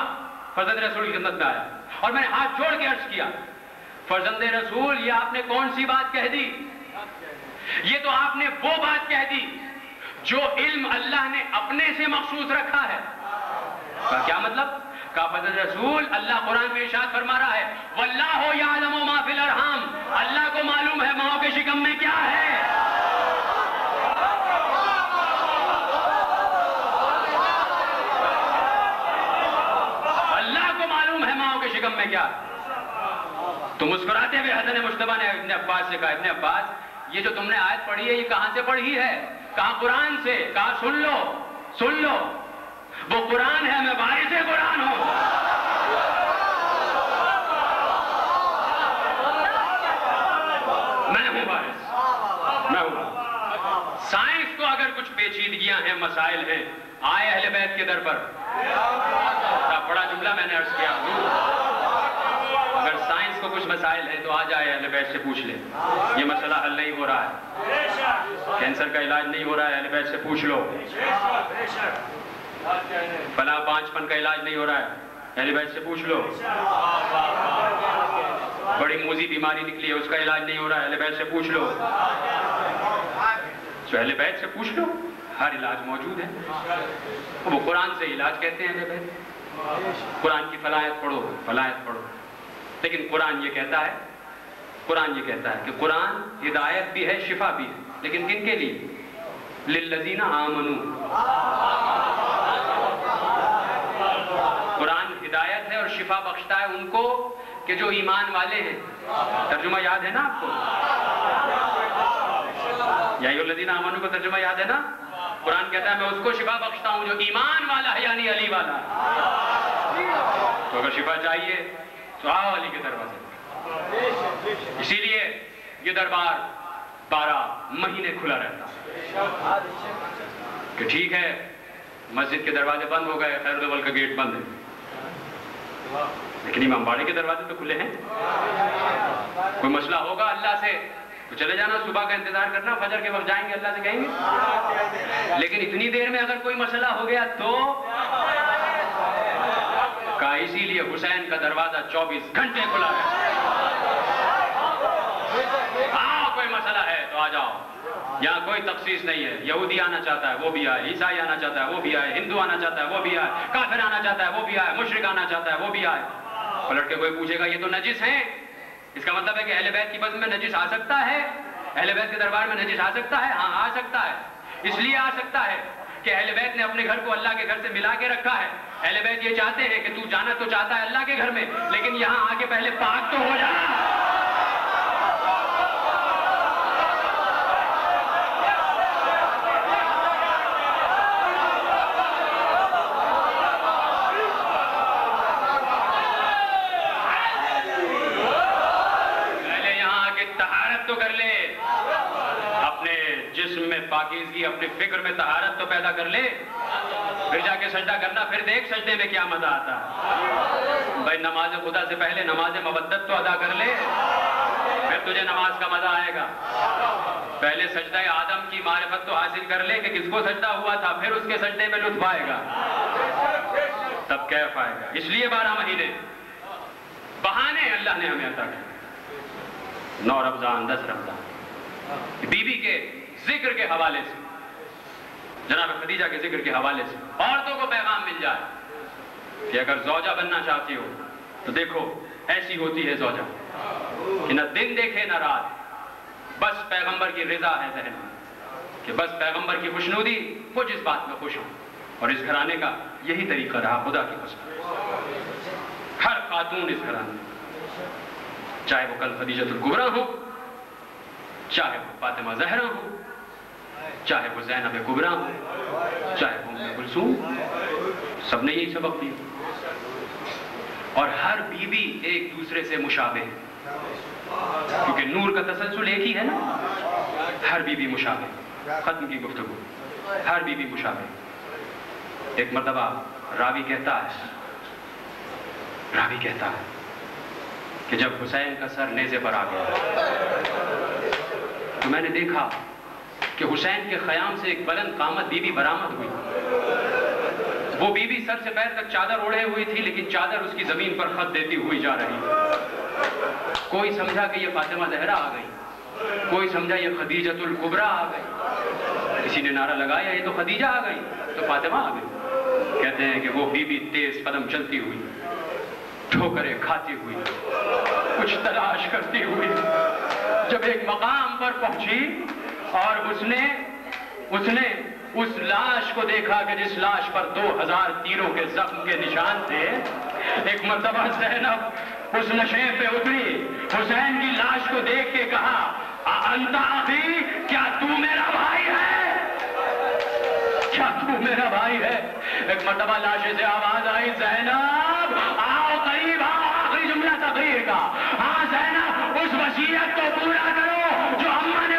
फरजंद रसूल की खिदमत में आया और मैंने हाथ जोड़ के अर्ज किया, फरजंद रसूल, ये आपने कौन सी बात कह दी? ये तो आपने वो बात कह दी जो इल्म अल्लाह ने अपने से मखसूस रखा है। क्या मतलब? का फजल रसूल, अल्लाह कुरान में इरशाद फरमा रहा है, वल्लाहु यालमु मा फिल अरहाम, अल्लाह को मालूम है माओ के शिकम में क्या है। अल्लाह को मालूम है माओ के शिकम में क्या। तो मुस्कुराते हुए हसन मुश्तबा ने इब्न अब्बास से कहा, इब्न अब्बास, ये जो तुमने आयत पढ़ी है ये कहां से पढ़ी है? कहा कुरान से। कहा सुन लो, सुन लो, वो कुरान है, मैं वारिस कुरान हूं। मैं हूं वारिस, मैं हूं। साइंस को अगर कुछ पेचीदगियां हैं, मसाइल हैं, आए अहले बैत के दर पर। बड़ा जुमला मैंने अर्ज किया, अगर साइंस को कुछ मसाइल हैं तो आ जाए अहले बैत से पूछ ले, ये मसला हल नहीं हो रहा है, कैंसर का इलाज नहीं हो रहा है, अहले बैत से पूछ लो। फला पांचपन का इलाज नहीं हो रहा है, अहले बैत से पूछ लो। बड़ी मोजी बीमारी निकली है, उसका इलाज नहीं हो रहा है, अहले बैत से पूछ लो। तो अहले बैत से पूछ लो, हर इलाज मौजूद है। वो कुरान से इलाज कहते हैं अहले बैत। कुरान की फलायत पढ़ो, फलायत पढ़ो। लेकिन कुरान ये कहता है, कुरान ये कहता है कि कुरान हिदायत भी है, शिफा भी है। लेकिन किन के लिए? लिल्लज़ीना आमनू। कुरान हिदायत है और शिफा बख्शता है उनको कि जो ईमान वाले हैं। तर्जुमा याद है ना आपको? या अय्युहल्लज़ीना आमनू का तर्जुमा याद है ना? कुरान कहता है मैं उसको शिफा बख्शता हूं जो ईमान वाला है, यानी अली वाला। तो अगर शिफा चाहिए तो आओ अली के दरवाजे। इसीलिए ये दरबार बारह महीने खुला रहता कि ठीक है मस्जिद के दरवाजे बंद हो गए, खैरुद्दौल का गेट बंद है, लेकिन इमामबाड़े के दरवाजे तो खुले हैं। कोई मसला होगा अल्लाह से तो चले जाना, सुबह का इंतजार करना, फजर के वक्त जाएंगे, अल्लाह से कहेंगे। लेकिन इतनी देर में अगर कोई मसला हो गया तो का, इसीलिए हुसैन का दरवाजा चौबीस घंटे खुला है। हाँ, कोई मसला है तो आ जाओ, यहाँ कोई तफसीस नहीं है। यहूदी आना चाहता है वो भी आए, ईसाई आना चाहता है वो भी आए, हिंदू आना चाहता है वो भी आए, काफिर आना चाहता है वो भी आए, मुशरिक आना चाहता है वो भी आए। पलट के कोई पूछेगा ये तो नजिस है, इसका मतलब है कि अहले बैत की बज़्म में नजिस आ सकता है, अहले बैत के दरबार में नजिस आ सकता है। हाँ, आ सकता है। इसलिए आ सकता है कि अहले बैत ने अपने घर को अल्लाह के घर से मिला के रखा है। अहले बैत ये चाहते हैं कि तू जाना तो चाहता है अल्लाह के घर में, लेकिन यहाँ आके पहले पाक तो हो जाना। पाकीज़गी, अपने फिक्र में तहारत तो पैदा कर ले, फिर जाके सजदा करना, फिर देख सजदे में क्या मजा आता है। भाई नमाज खुदा से पहले नमाज मवद्दत तो अदा कर ले, फिर तुझे नमाज का मजा आएगा। पहले सजदा आदम की मारिफत तो हासिल कर ले कि किसको सजदा हुआ था, फिर उसके सजदे में लुत्फ आएगा, तब कैफ आएगा। इसलिए बारह महीने बहाने अल्लाह ने हमें अता किए, नौ रमजान, दस रमजान, बीबी के जिक्र के हवाले से, जनाब खदीजा के जिक्र के हवाले से औरतों को पैगाम मिल जाए कि अगर जोजा बनना चाहती हो तो देखो ऐसी होती है जोजा कि न दिन देखे न रात, बस पैगंबर की रजा है जहन में, कि बस पैगंबर की खुशनुदी, कुछ इस बात में खुश हो। और इस घराने का यही तरीका रहा, खुदा की कसम, हर खातून इस घराने, चाहे वो कल खदीजतुल कुबरा हो, चाहे वो फातिमा ज़हरा हो, चाहे वो ज़ैनब कुबरा हो, चाहे वो उम्मे कुलसूम, सबने यही सबक दिया। और हर बीवी एक दूसरे से मुशाबे, क्योंकि नूर का तसलसल एक ही है ना। हर बीवी मुशाबे, खत्म की गुफ्तगू, हर बीवी मुशाबे। एक मरतबा रावी कहता है, रावी कहता है कि जब हुसैन का सर नेज़े पर आ गया तो मैंने देखा कि हुसैन के खयाम से एक बुलंद कामत बीबी बरामद हुई। वो बीबी सर से पैर तक चादर ओढ़े हुई थी, लेकिन चादर उसकी जमीन पर खत देती हुई जा रही। कोई समझा कि ये फातिमा ज़हरा आ गई, कोई समझा ये खदीजतुल कुबरा आ गई, किसी ने नारा लगाया ये तो खदीजा आ गई, तो फातिमा आ गई। कहते हैं कि वो बीबी तेज कदम चलती हुई, ठोकरें खाती हुई, कुछ तलाश करती हुई, जब एक मकाम पर पहुंची और उसने उसने उस लाश को देखा कि जिस लाश पर दो हजार तीरों के जख्म के निशान थे। एक मरतबा ज़ैनब उस नशे पे उतरी, हुसैन की लाश को देख के कहा, अंता अखी, क्या तू मेरा भाई है, क्या तू मेरा भाई है। एक मरतबा लाश से आवाज आई, ज़ैनब आओ करीब आओ, आखिरी जुमला तकरीर का। हाँ ज़ैनब, उस वसीयत को पूरा करो जो अम्मा